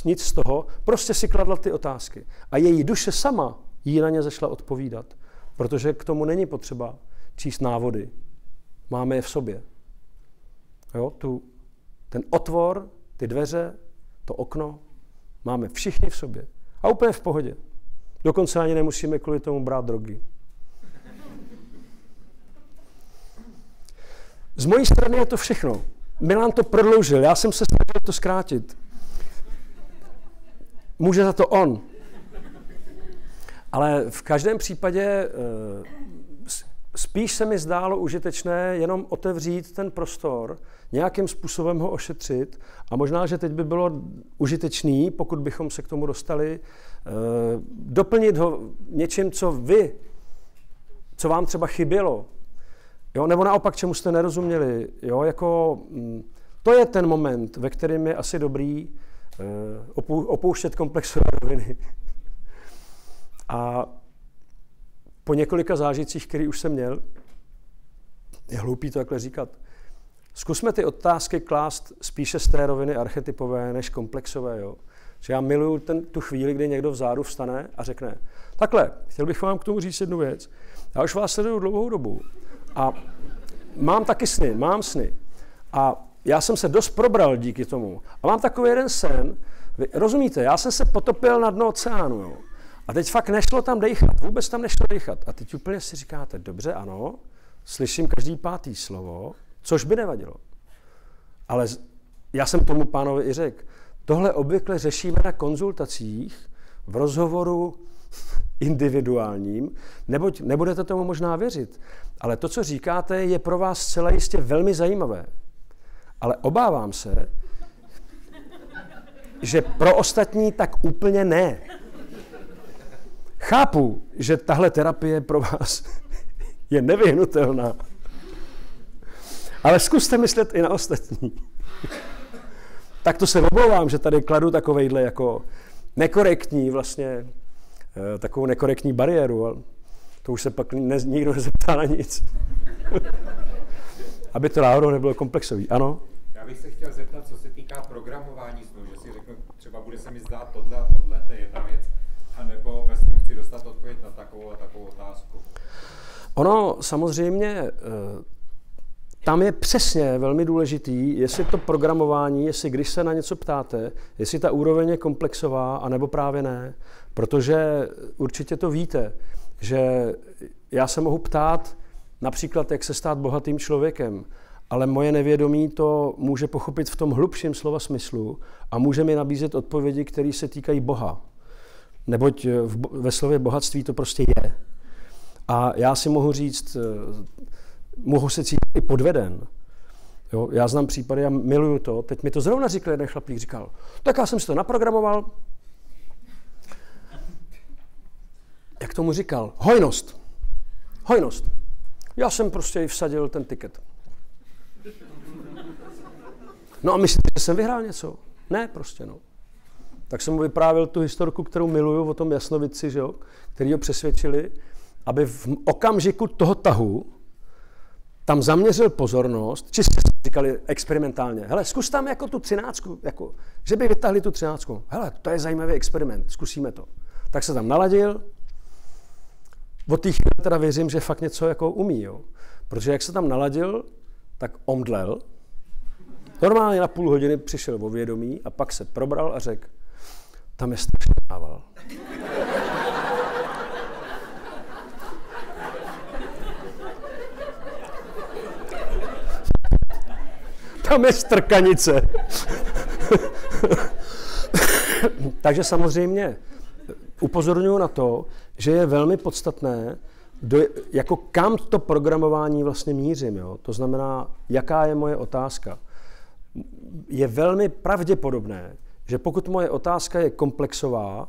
nic z toho, prostě si kladla ty otázky. A její duše sama jí na ně zašla odpovídat, protože k tomu není potřeba číst návody. Máme je v sobě. Jo? Ten otvor, ty dveře, to okno, máme všichni v sobě. A úplně v pohodě. Dokonce ani nemusíme kvůli tomu brát drogy. Z mojí strany je to všechno. Milan to prodloužil, já jsem se snažil to zkrátit. Může za to on. Ale v každém případě spíš se mi zdálo užitečné jenom otevřít ten prostor, nějakým způsobem ho ošetřit a možná, že teď by bylo užitečný, pokud bychom se k tomu dostali, doplnit ho něčím, co vám třeba chybělo, jo? Nebo naopak, čemu jste nerozuměli. Jo? Jako, to je ten moment, ve kterém je asi dobrý opouštět komplexové roviny. A po několika zážitcích, který už jsem měl, je hloupý to takhle říkat, zkusme ty otázky klást spíše z té roviny archetypové než komplexové. Jo? Že já miluju tu chvíli, kdy někdo vzadu vstane a řekne, takhle, chtěl bych vám k tomu říct jednu věc. Já už vás sleduju dlouhou dobu a mám taky sny, mám sny. A já jsem se dost probral díky tomu. A mám takový jeden sen, vy rozumíte, já jsem se potopil na dno oceánu, jo. A teď fakt nešlo tam dejchat, vůbec tam nešlo dejchat. A teď úplně si říkáte, dobře, ano, slyším každý pátý slovo, což by nevadilo. Ale já jsem tomu pánovi i řekl, tohle obvykle řešíme na konzultacích, v rozhovoru individuálním, neboť nebudete tomu možná věřit. Ale to, co říkáte, je pro vás zcela jistě velmi zajímavé. Ale obávám se, že pro ostatní tak úplně ne. Chápu, že tahle terapie pro vás je nevyhnutelná. Ale zkuste myslet i na ostatní. Tak to se obávám, že tady kladu takovejhle jako nekorektní vlastně, takovou nekorektní bariéru, ale to už se pak nikdo nezeptá na nic. Aby to náhodou nebylo komplexový, ano? Já bych se chtěl zeptat, co se týká programování snů, že si řeknu, třeba bude se mi zdát tohle a tohle, to je jedna věc, anebo ve snu chci dostat odpověď na takovou a takovou otázku. Ono samozřejmě, tam je přesně velmi důležitý, jestli to programování, jestli když se na něco ptáte, jestli ta úroveň je komplexová, anebo právě ne, protože určitě to víte, že já se mohu ptát například, jak se stát bohatým člověkem, ale moje nevědomí to může pochopit v tom hlubším slova smyslu a může mi nabízet odpovědi, které se týkají Boha. Neboť ve slově bohatství to prostě je. A já si mohu říct, mohu se cítit i podveden. Jo, já znám případy, já miluju to. Teď mi to zrovna říkal jeden chlapík, říkal, tak já jsem si to naprogramoval. Jak tomu říkal? Hojnost. Hojnost. Já jsem prostě vsadil ten tiket. No a myslíte, že jsem vyhrál něco? Ne, prostě no. Tak jsem mu vyprávěl tu historku, kterou miluju, o tom jasnovidci, že jo, který ho přesvědčili, aby v okamžiku toho tahu tam zaměřil pozornost, čistě říkali experimentálně, hele, zkus tam jako tu 13, jako, že by vytahli tu 13, hele, to je zajímavý experiment, zkusíme to. Tak se tam naladil, od té chvíle teda věřím, že fakt něco jako umí, jo. Protože jak se tam naladil, tak omdlel, normálně na půl hodiny přišel o vědomí a pak se probral a řekl, tam je strašný nával. Tam je strkanice. Takže samozřejmě upozorňuji na to, že je velmi podstatné, jako kam to programování vlastně mířím. Jo? To znamená, jaká je moje otázka. Je velmi pravděpodobné, že pokud moje otázka je komplexová,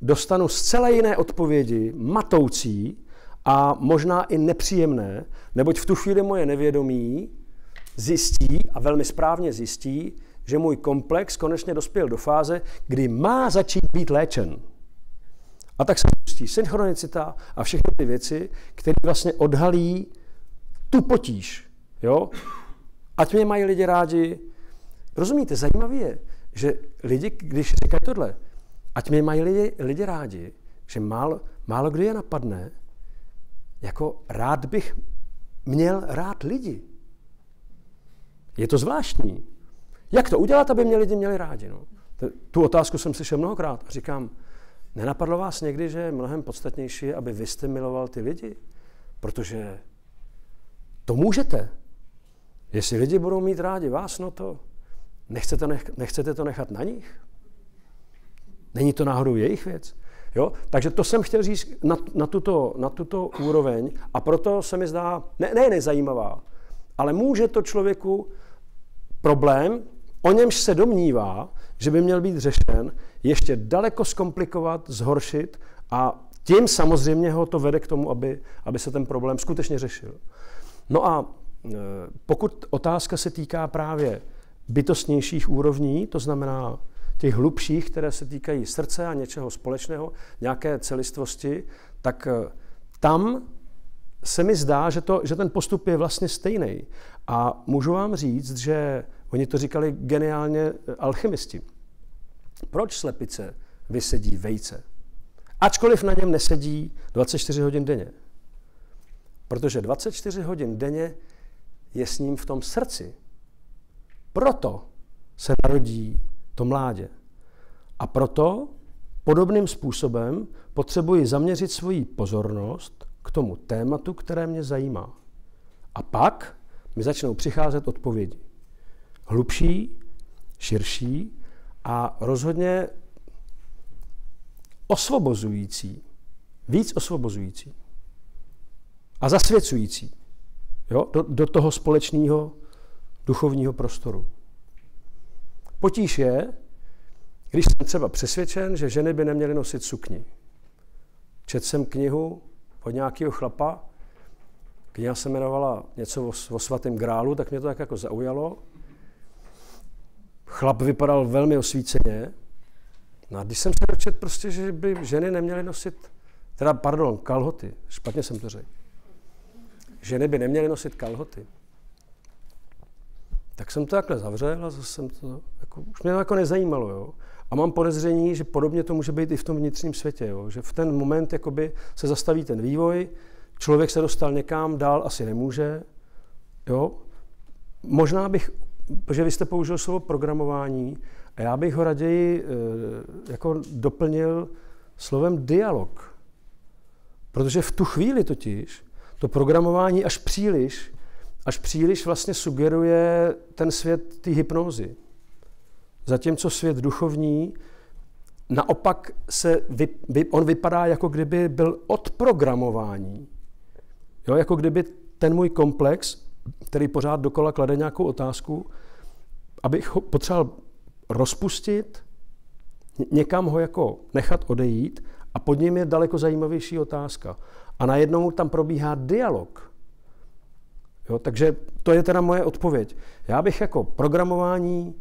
dostanu zcela jiné odpovědi, matoucí a možná i nepříjemné, neboť v tu chvíli moje nevědomí zjistí, a velmi správně zjistí, že můj komplex konečně dospěl do fáze, kdy má začít být léčen. A tak se pustí synchronicita a všechny ty věci, které vlastně odhalí tu potíž. Jo? Ať mě mají lidi rádi. Rozumíte, zajímavé je, že lidi, když říkají tohle, ať mě mají lidi rádi, že málo kdy je napadne, jako rád bych měl rád lidi. Je to zvláštní. Jak to udělat, aby mě lidi měli rádi? No? Tu otázku jsem slyšel mnohokrát a říkám, nenapadlo vás někdy, že je mnohem podstatnější, aby vy jste miloval ty lidi? Protože to můžete. Jestli lidi budou mít rádi vás, no to nechcete to nechat na nich? Není to náhodou jejich věc? Jo? Takže to jsem chtěl říct na tuto úroveň a proto se mi zdá, ne nezajímavá, ale může to člověku problém, o němž se domnívá, že by měl být řešen, ještě daleko zkomplikovat, zhoršit a tím samozřejmě ho to vede k tomu, aby se ten problém skutečně řešil. No a pokud otázka se týká právě bytostnějších úrovní, to znamená těch hlubších, které se týkají srdce a něčeho společného, nějaké celistvosti, tak tam se mi zdá, že ten postup je vlastně stejný. A můžu vám říct, že oni to říkali geniálně alchymisti. Proč slepice vysedí vejce? Ačkoliv na něm nesedí 24 hodin denně. Protože 24 hodin denně je s ním v tom srdci. Proto se narodí to mládě. A proto podobným způsobem potřebuji zaměřit svoji pozornost k tomu tématu, které mě zajímá. A pak mi začnou přicházet odpovědi. Hlubší, širší a rozhodně osvobozující. Víc osvobozující. A zasvěcující. Jo? Do toho společného duchovního prostoru. Potíž je, když jsem třeba přesvědčen, že ženy by neměly nosit sukni. Četl jsem knihu od nějakého chlapa, kniha se jmenovala něco o svatém grálu, tak mě to tak jako zaujalo. Chlap vypadal velmi osvíceně. No a když jsem se dočetl prostě, že by ženy neměly nosit, kalhoty, špatně jsem to řekl. Ženy by neměly nosit kalhoty. Tak jsem to takhle zavřel a zase jsem to, jako, už mě to jako nezajímalo. Jo? A mám podezření, že podobně to může být i v tom vnitřním světě. Jo? Že v ten moment jakoby, se zastaví ten vývoj, člověk se dostal někam, dál asi nemůže. Jo? Možná bych, protože vy jste použil slovo programování, a já bych ho raději jako doplnil slovem dialog. Protože v tu chvíli totiž to programování až příliš vlastně sugeruje ten svět té hypnózy. Zatímco svět duchovní, naopak on vypadá, jako kdyby byl od programování. Jo, jako kdyby ten můj komplex, který pořád dokola klade nějakou otázku, abych ho potřeboval rozpustit, někam ho jako nechat odejít a pod ním je daleko zajímavější otázka. A najednou tam probíhá dialog. Jo, takže to je teda moje odpověď. Já bych jako programování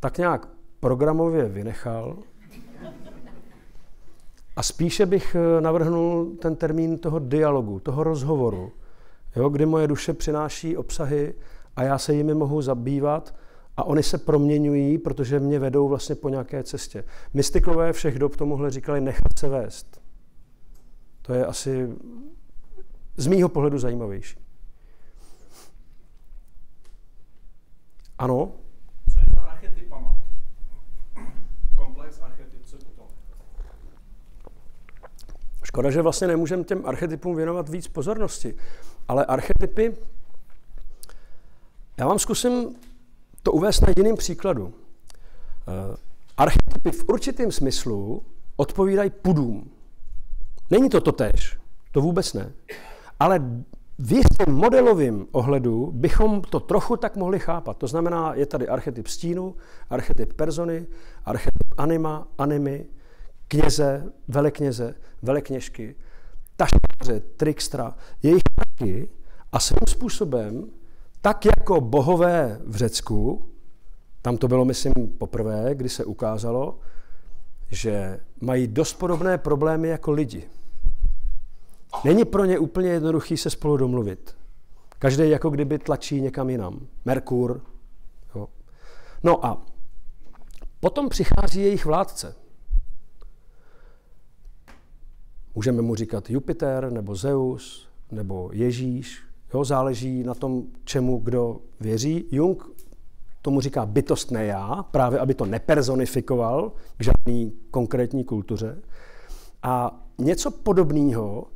tak nějak programově vynechal a spíše bych navrhnul ten termín toho dialogu, toho rozhovoru, jo, kdy moje duše přináší obsahy a já se jimi mohu zabývat a oni se proměňují, protože mě vedou vlastně po nějaké cestě. Mystikové všech dob tomuhle říkali nechat se vést. To je asi z mýho pohledu zajímavější. Ano? Co je za archetypama? Komplex archetyp, co je to? Škoda, že vlastně nemůžeme těm archetypům věnovat víc pozornosti. Ale archetypy, já vám zkusím to uvést na jiném příkladu. Archetypy v určitém smyslu odpovídají pudům. Není to totéž, to vůbec ne. Ale v jistém modelovém ohledu bychom to trochu tak mohli chápat. To znamená, je tady archetyp stínu, archetyp persony, archetyp anima, animy, kněze, velekněžky, taškaře, trikstra, jejich taky a svým způsobem, tak jako bohové v Řecku, tam to bylo, myslím, poprvé, kdy se ukázalo, že mají dost podobné problémy jako lidi. Není pro ně úplně jednoduchý se spolu domluvit. Každý jako kdyby tlačí někam jinam. Merkur. Jo. No a potom přichází jejich vládce. Můžeme mu říkat Jupiter, nebo Zeus, nebo Ježíš. Jo, záleží na tom, čemu kdo věří. Jung tomu říká bytostné já, právě aby to nepersonifikoval k žádný konkrétní kultuře. A něco podobného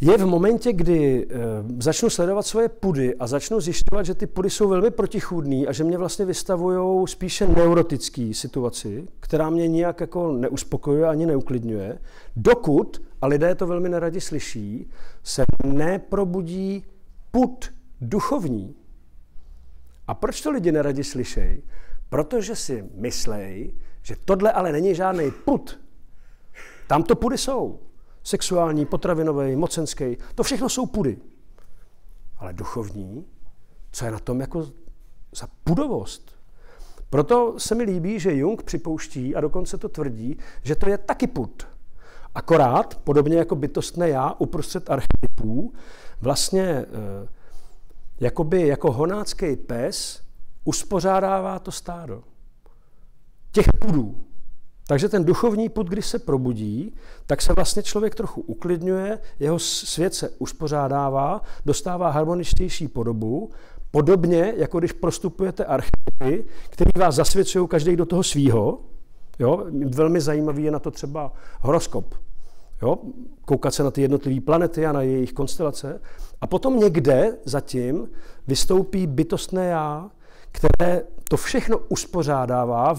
je v momentě, kdy začnu sledovat svoje pudy a začnu zjišťovat, že ty pudy jsou velmi protichůdný a že mě vlastně vystavují spíše neurotický situaci, která mě nijak jako neuspokojuje ani neuklidňuje, dokud, a lidé to velmi neradi slyší, se neprobudí pud duchovní. A proč to lidi neradi slyšejí? Protože si myslejí, že tohle ale není žádný pud. Tam to pudy jsou. Sexuální, potravinový, mocenský, to všechno jsou pudy. Ale duchovní, co je na tom jako za pudovost? Proto se mi líbí, že Jung připouští a dokonce to tvrdí, že to je taky pud. Akorát, podobně jako bytostné já uprostřed archetypů, vlastně jakoby jako honácký pes uspořádává to stádo. těch pudů. Takže ten duchovní pud, když se probudí, tak se vlastně člověk trochu uklidňuje, jeho svět se uspořádává, dostává harmoničtější podobu, podobně jako když prostupujete archetypy, který vás zasvěcují každý do toho svýho. Jo? Velmi zajímavý je na to třeba horoskop. Jo? Koukat se na ty jednotlivé planety a na jejich konstelace. A potom někde zatím vystoupí bytostné já, které to všechno uspořádává,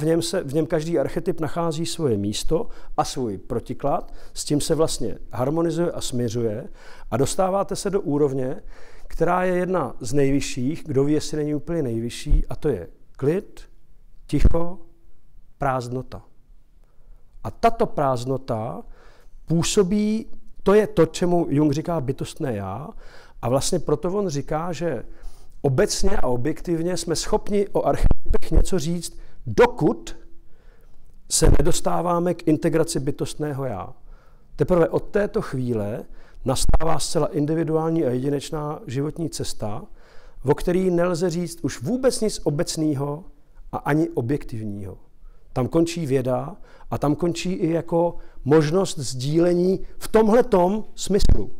v něm každý archetyp nachází svoje místo a svůj protiklad, s tím se vlastně harmonizuje a směřuje a dostáváte se do úrovně, která je jedna z nejvyšších, kdo ví, jestli není úplně nejvyšší, a to je klid, ticho, prázdnota. A tato prázdnota působí, to je to, čemu Jung říká bytostné já, a vlastně proto on říká, že obecně a objektivně jsme schopni o archetypech něco říct, dokud se nedostáváme k integraci bytostného já. Teprve od této chvíle nastává zcela individuální a jedinečná životní cesta, o které nelze říct už vůbec nic obecného a ani objektivního. Tam končí věda a tam končí i jako možnost sdílení v tomhletom smyslu.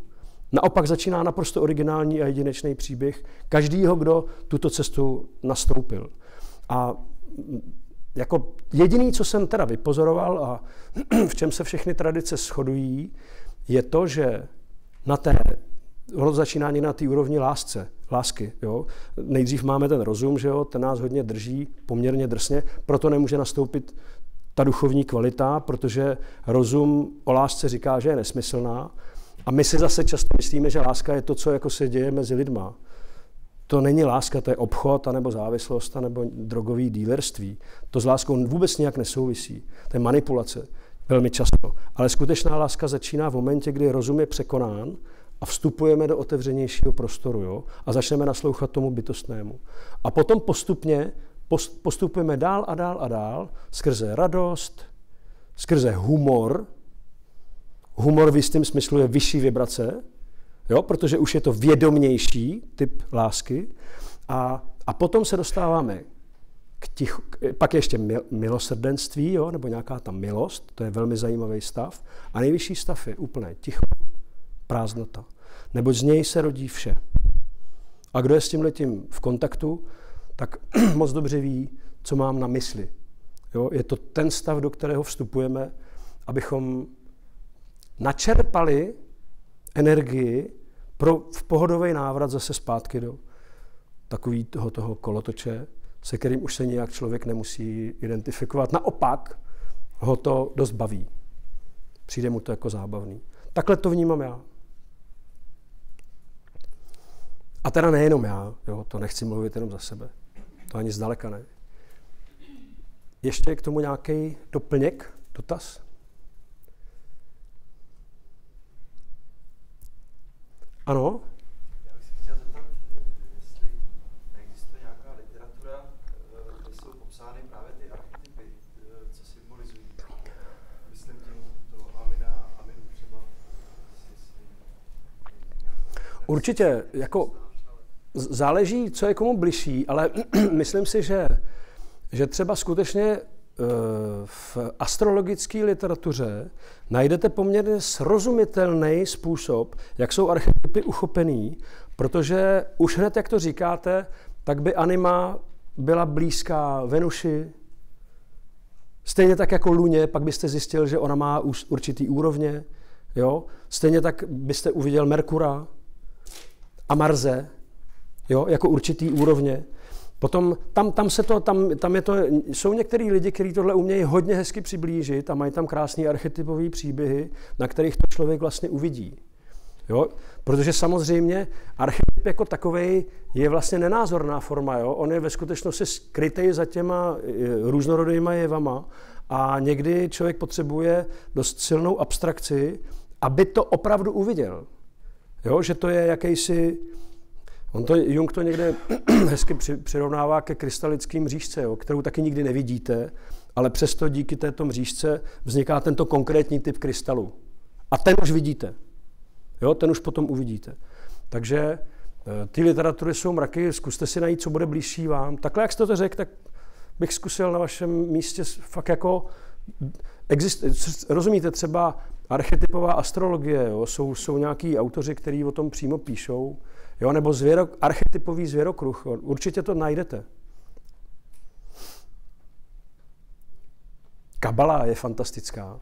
Naopak začíná naprosto originální a jedinečný příběh každého, kdo tuto cestu nastoupil. A jako jediný, co jsem teda vypozoroval a v čem se všechny tradice shodují, je to, že ono začíná na té úrovni lásky. Jo? Nejdřív máme ten rozum, že jo? Ten nás hodně drží poměrně drsně, proto nemůže nastoupit ta duchovní kvalita, protože rozum o lásce říká, že je nesmyslná. A my si zase často myslíme, že láska je to, co jako se děje mezi lidma. To není láska, to je obchod, anebo závislost, anebo drogový dealerství. To s láskou vůbec nějak nesouvisí. To je manipulace, velmi často. Ale skutečná láska začíná v momentě, kdy rozum je překonán a vstupujeme do otevřenějšího prostoru, jo? A začneme naslouchat tomu bytostnému. A potom postupně postupujeme dál a dál a dál skrze radost, skrze humor. Humor v jistém smyslu je vyšší vibrace, jo, protože už je to vědomější typ lásky. A potom se dostáváme k tichu, pak ještě milosrdenství, jo, nebo nějaká ta milost, to je velmi zajímavý stav. A nejvyšší stav je úplné ticho, prázdnota. Neboť z něj se rodí vše. A kdo je s tímhletím v kontaktu, tak moc dobře ví, co mám na mysli. Jo, je to ten stav, do kterého vstupujeme, abychom načerpali energii pro pohodový návrat zase zpátky do takového toho kolotoče, se kterým už se nějak člověk nemusí identifikovat. Naopak ho to dost baví. Přijde mu to jako zábavný. Takhle to vnímám já. A teda nejenom já, jo, to nechci mluvit jenom za sebe. To ani zdaleka ne. Ještě je k tomu nějaký doplněk, dotaz? Ano? Já bych se chtěl zeptat, jestli existuje nějaká literatura, kde jsou popsány právě ty archetypy, co symbolizují. Myslím tím to Amina, Aminu třeba. Určitě, jako záleží, co je komu bližší, ale myslím si, že třeba skutečně v astrologické literatuře najdete poměrně srozumitelný způsob, jak jsou archetypy uchopený, protože už hned, jak to říkáte, tak by anima byla blízká Venuši, stejně tak jako Luně, pak byste zjistil, že ona má určitý úrovně, jo? Stejně tak byste uviděl Merkura a Marze, jo? Jako určitý úrovně. Potom jsou některý lidi, kteří tohle umějí hodně hezky přiblížit a mají tam krásné archetypové příběhy, na kterých to člověk vlastně uvidí. Jo? Protože samozřejmě archetyp jako takovej je vlastně nenázorná forma. Jo? On je ve skutečnosti skrytý za těma různorodýma jevama a někdy člověk potřebuje dost silnou abstrakci, aby to opravdu uviděl. Jo? Že to je jakýsi... Jung to někde hezky přirovnává ke krystalické mřížce, jo, kterou taky nikdy nevidíte, ale přesto díky této mřížce vzniká tento konkrétní typ krystalu. A ten už vidíte. Jo, ten už potom uvidíte. Takže ty literatury jsou mraky, zkuste si najít, co bude blížší vám. Takhle, jak jste to řekl, tak bych zkusil na vašem místě fakt jako... Rozumíte, třeba archetypová astrologie, jo? Jsou nějaký autoři, kteří o tom přímo píšou, jo? Nebo archetypový zvěrokruh, jo? Určitě to najdete. Kabala je fantastická.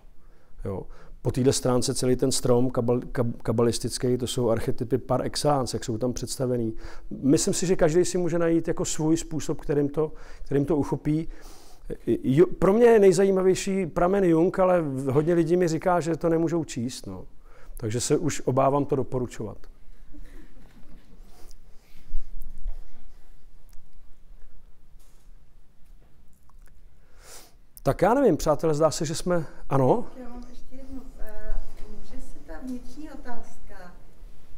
Jo. Po této stránce celý ten strom kabalistický, to jsou archetypy par excellence, jak jsou tam představený. Myslím si, že každý si může najít jako svůj způsob, kterým to uchopí. Pro mě je nejzajímavější pramen Jung, ale hodně lidí mi říká, že to nemůžou číst. No. Takže se už obávám to doporučovat. Tak já nevím, přátelé, zdá se, že jsme... Ano? Já mám ještě jednu. Může se ta vnitřní otázka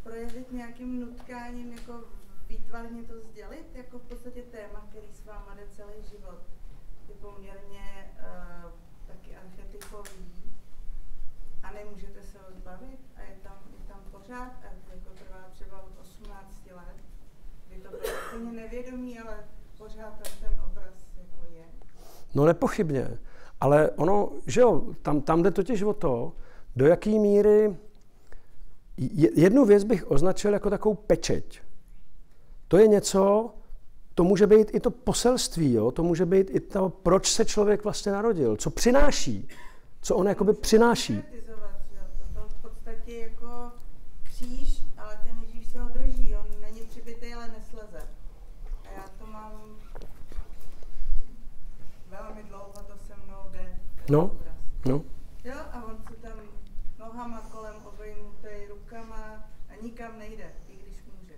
projevit nějakým nutkáním, jako výtvarně to sdělit, jako v podstatě téma, který s váma jde celý život, je poměrně taky archetypový a nemůžete se ho zbavit a je tam pořád, a to jako trvá třeba od 18 let, kdy to bylo úplně nevědomí, ale pořád tam ten obraz jako je. No nepochybně, ale ono, že jo, tam jde totiž o to, do jaký míry, jednu věc bych označil jako takovou pečeť. To je něco, to může být i to poselství, jo? To může být i to, proč se člověk vlastně narodil, co přináší, co on jakoby přináší. To v podstatě jako kříž, ale ten Ježíš se ho drží, on není přibitej, ale nesleze. A já to mám... Velmi dlouho to se mnou jde. No. Jo, a on se tam nohama kolem obejmutej, rukama a nikam nejde, i když může.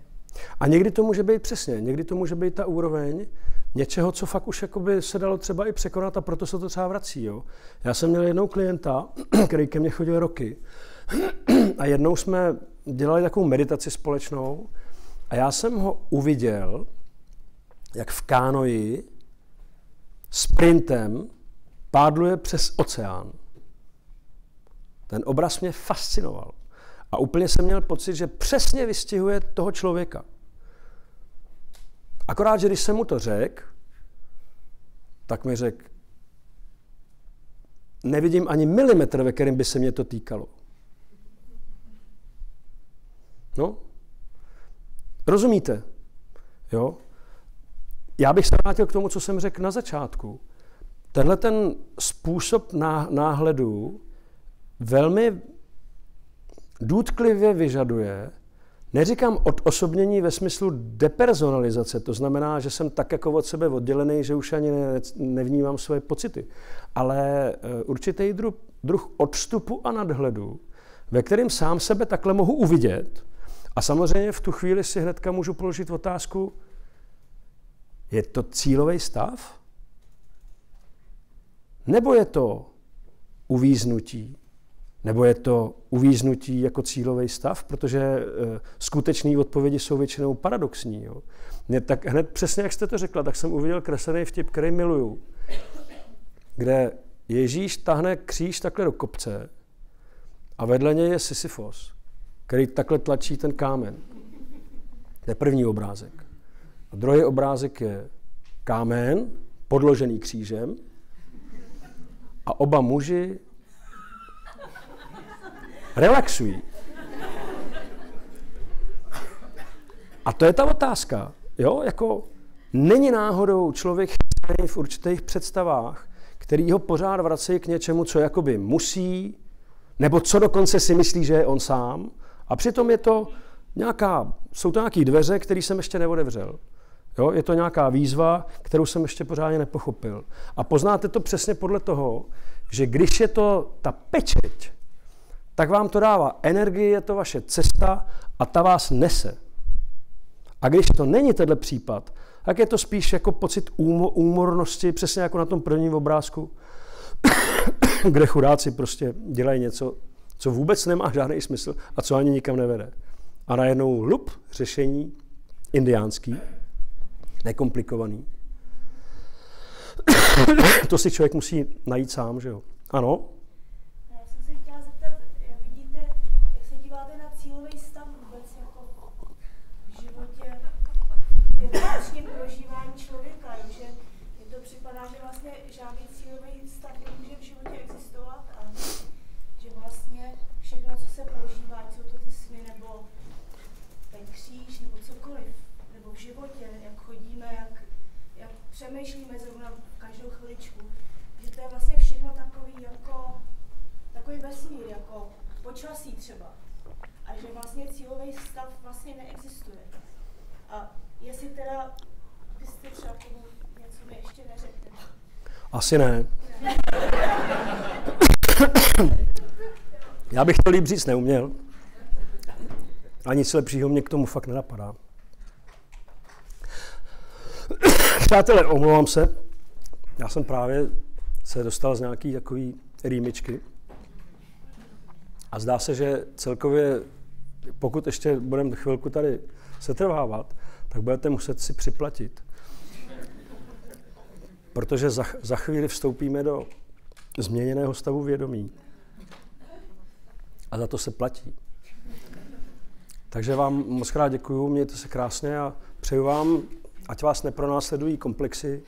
A někdy to může být přesně, někdy to může být ta úroveň něčeho, co fakt už jakoby se dalo třeba i překonat a proto se to třeba vrací. Jo. Já jsem měl jednou klienta, který ke mně chodil roky a jednou jsme dělali takovou meditaci společnou a já jsem ho uviděl, jak v kánoji sprintem pádluje přes oceán. Ten obraz mě fascinoval. A úplně jsem měl pocit, že přesně vystihuje toho člověka. Akorát, že když jsem mu to řekl, tak mi řekl, nevidím ani milimetr, ve kterém by se mě to týkalo. No, rozumíte? Jo? Já bych se vrátil k tomu, co jsem řekl na začátku. Tenhle ten způsob náhledu velmi důtklivě vyžaduje, neříkám odosobnění ve smyslu depersonalizace, to znamená, že jsem tak jako od sebe oddělený, že už ani nevnímám své pocity, ale určitý druh odstupu a nadhledu, ve kterém sám sebe takhle mohu uvidět a samozřejmě v tu chvíli si hnedka můžu položit otázku, je to cílový stav? Nebo je to uvíznutí? Nebo je to uvíznutí jako cílový stav? Protože skutečné odpovědi jsou většinou paradoxní. Jo? Tak hned přesně, jak jste to řekla, tak jsem uviděl kreslený vtip, který miluju, kde Ježíš tahne kříž takhle do kopce a vedle něj je Sisyfos, který takhle tlačí ten kámen. To je první obrázek. A druhý obrázek je kámen, podložený křížem a oba muži relaxují. A to je ta otázka. Jo? Jako není náhodou člověk chycený v určitých představách, který ho pořád vrací k něčemu, co jakoby musí, nebo co dokonce si myslí, že je on sám. A přitom jsou to nějaké dveře, které jsem ještě neotevřel. Jo, je to nějaká výzva, kterou jsem ještě pořádně nepochopil. A poznáte to přesně podle toho, že když je to ta pečeť, tak vám to dává energii, je to vaše cesta a ta vás nese. A když to není tenhle případ, tak je to spíš jako pocit úmornosti, přesně jako na tom prvním obrázku, kde chudáci prostě dělají něco, co vůbec nemá žádný smysl a co ani nikam nevede. A najednou lup řešení indiánský, nekomplikovaný. To si člověk musí najít sám, že jo? Ano? Já jsem se chtěla zeptat, jak vidíte, jak se díváte na cílový stav vůbec jako v životě, v prožívání člověka, že je to připadá, že vlastně žádný cílový stav nemůže v životě existovat a že vlastně všechno, co se prožívá, ať jsou to ty sny nebo ten kříž nebo cokoliv, nebo v životě, jak chodíme, jak přemýšlíme zrovna každou chviličku, že to je vlastně všechno takový vesmír, jako počasí třeba. A že vlastně cílový stav vlastně neexistuje. A jestli teda byste třeba komu něco mi ještě neřekli. Asi ne. Já bych to líp říct neuměl. A nic lepšího mě k tomu fakt nenapadá. Přátelé, omlouvám se. Já jsem právě se dostal z nějaký takový rýmičky. A zdá se, že celkově, pokud ještě budeme chvilku tady setrvávat, tak budete muset si připlatit. Protože za chvíli vstoupíme do změněného stavu vědomí. A za to se platí. Takže vám moc krát děkuju, mějte se krásně a přeju vám, ať vás nepronásledují komplexy,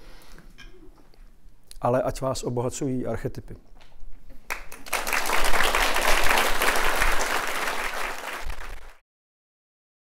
ale ať vás obohacují archetypy.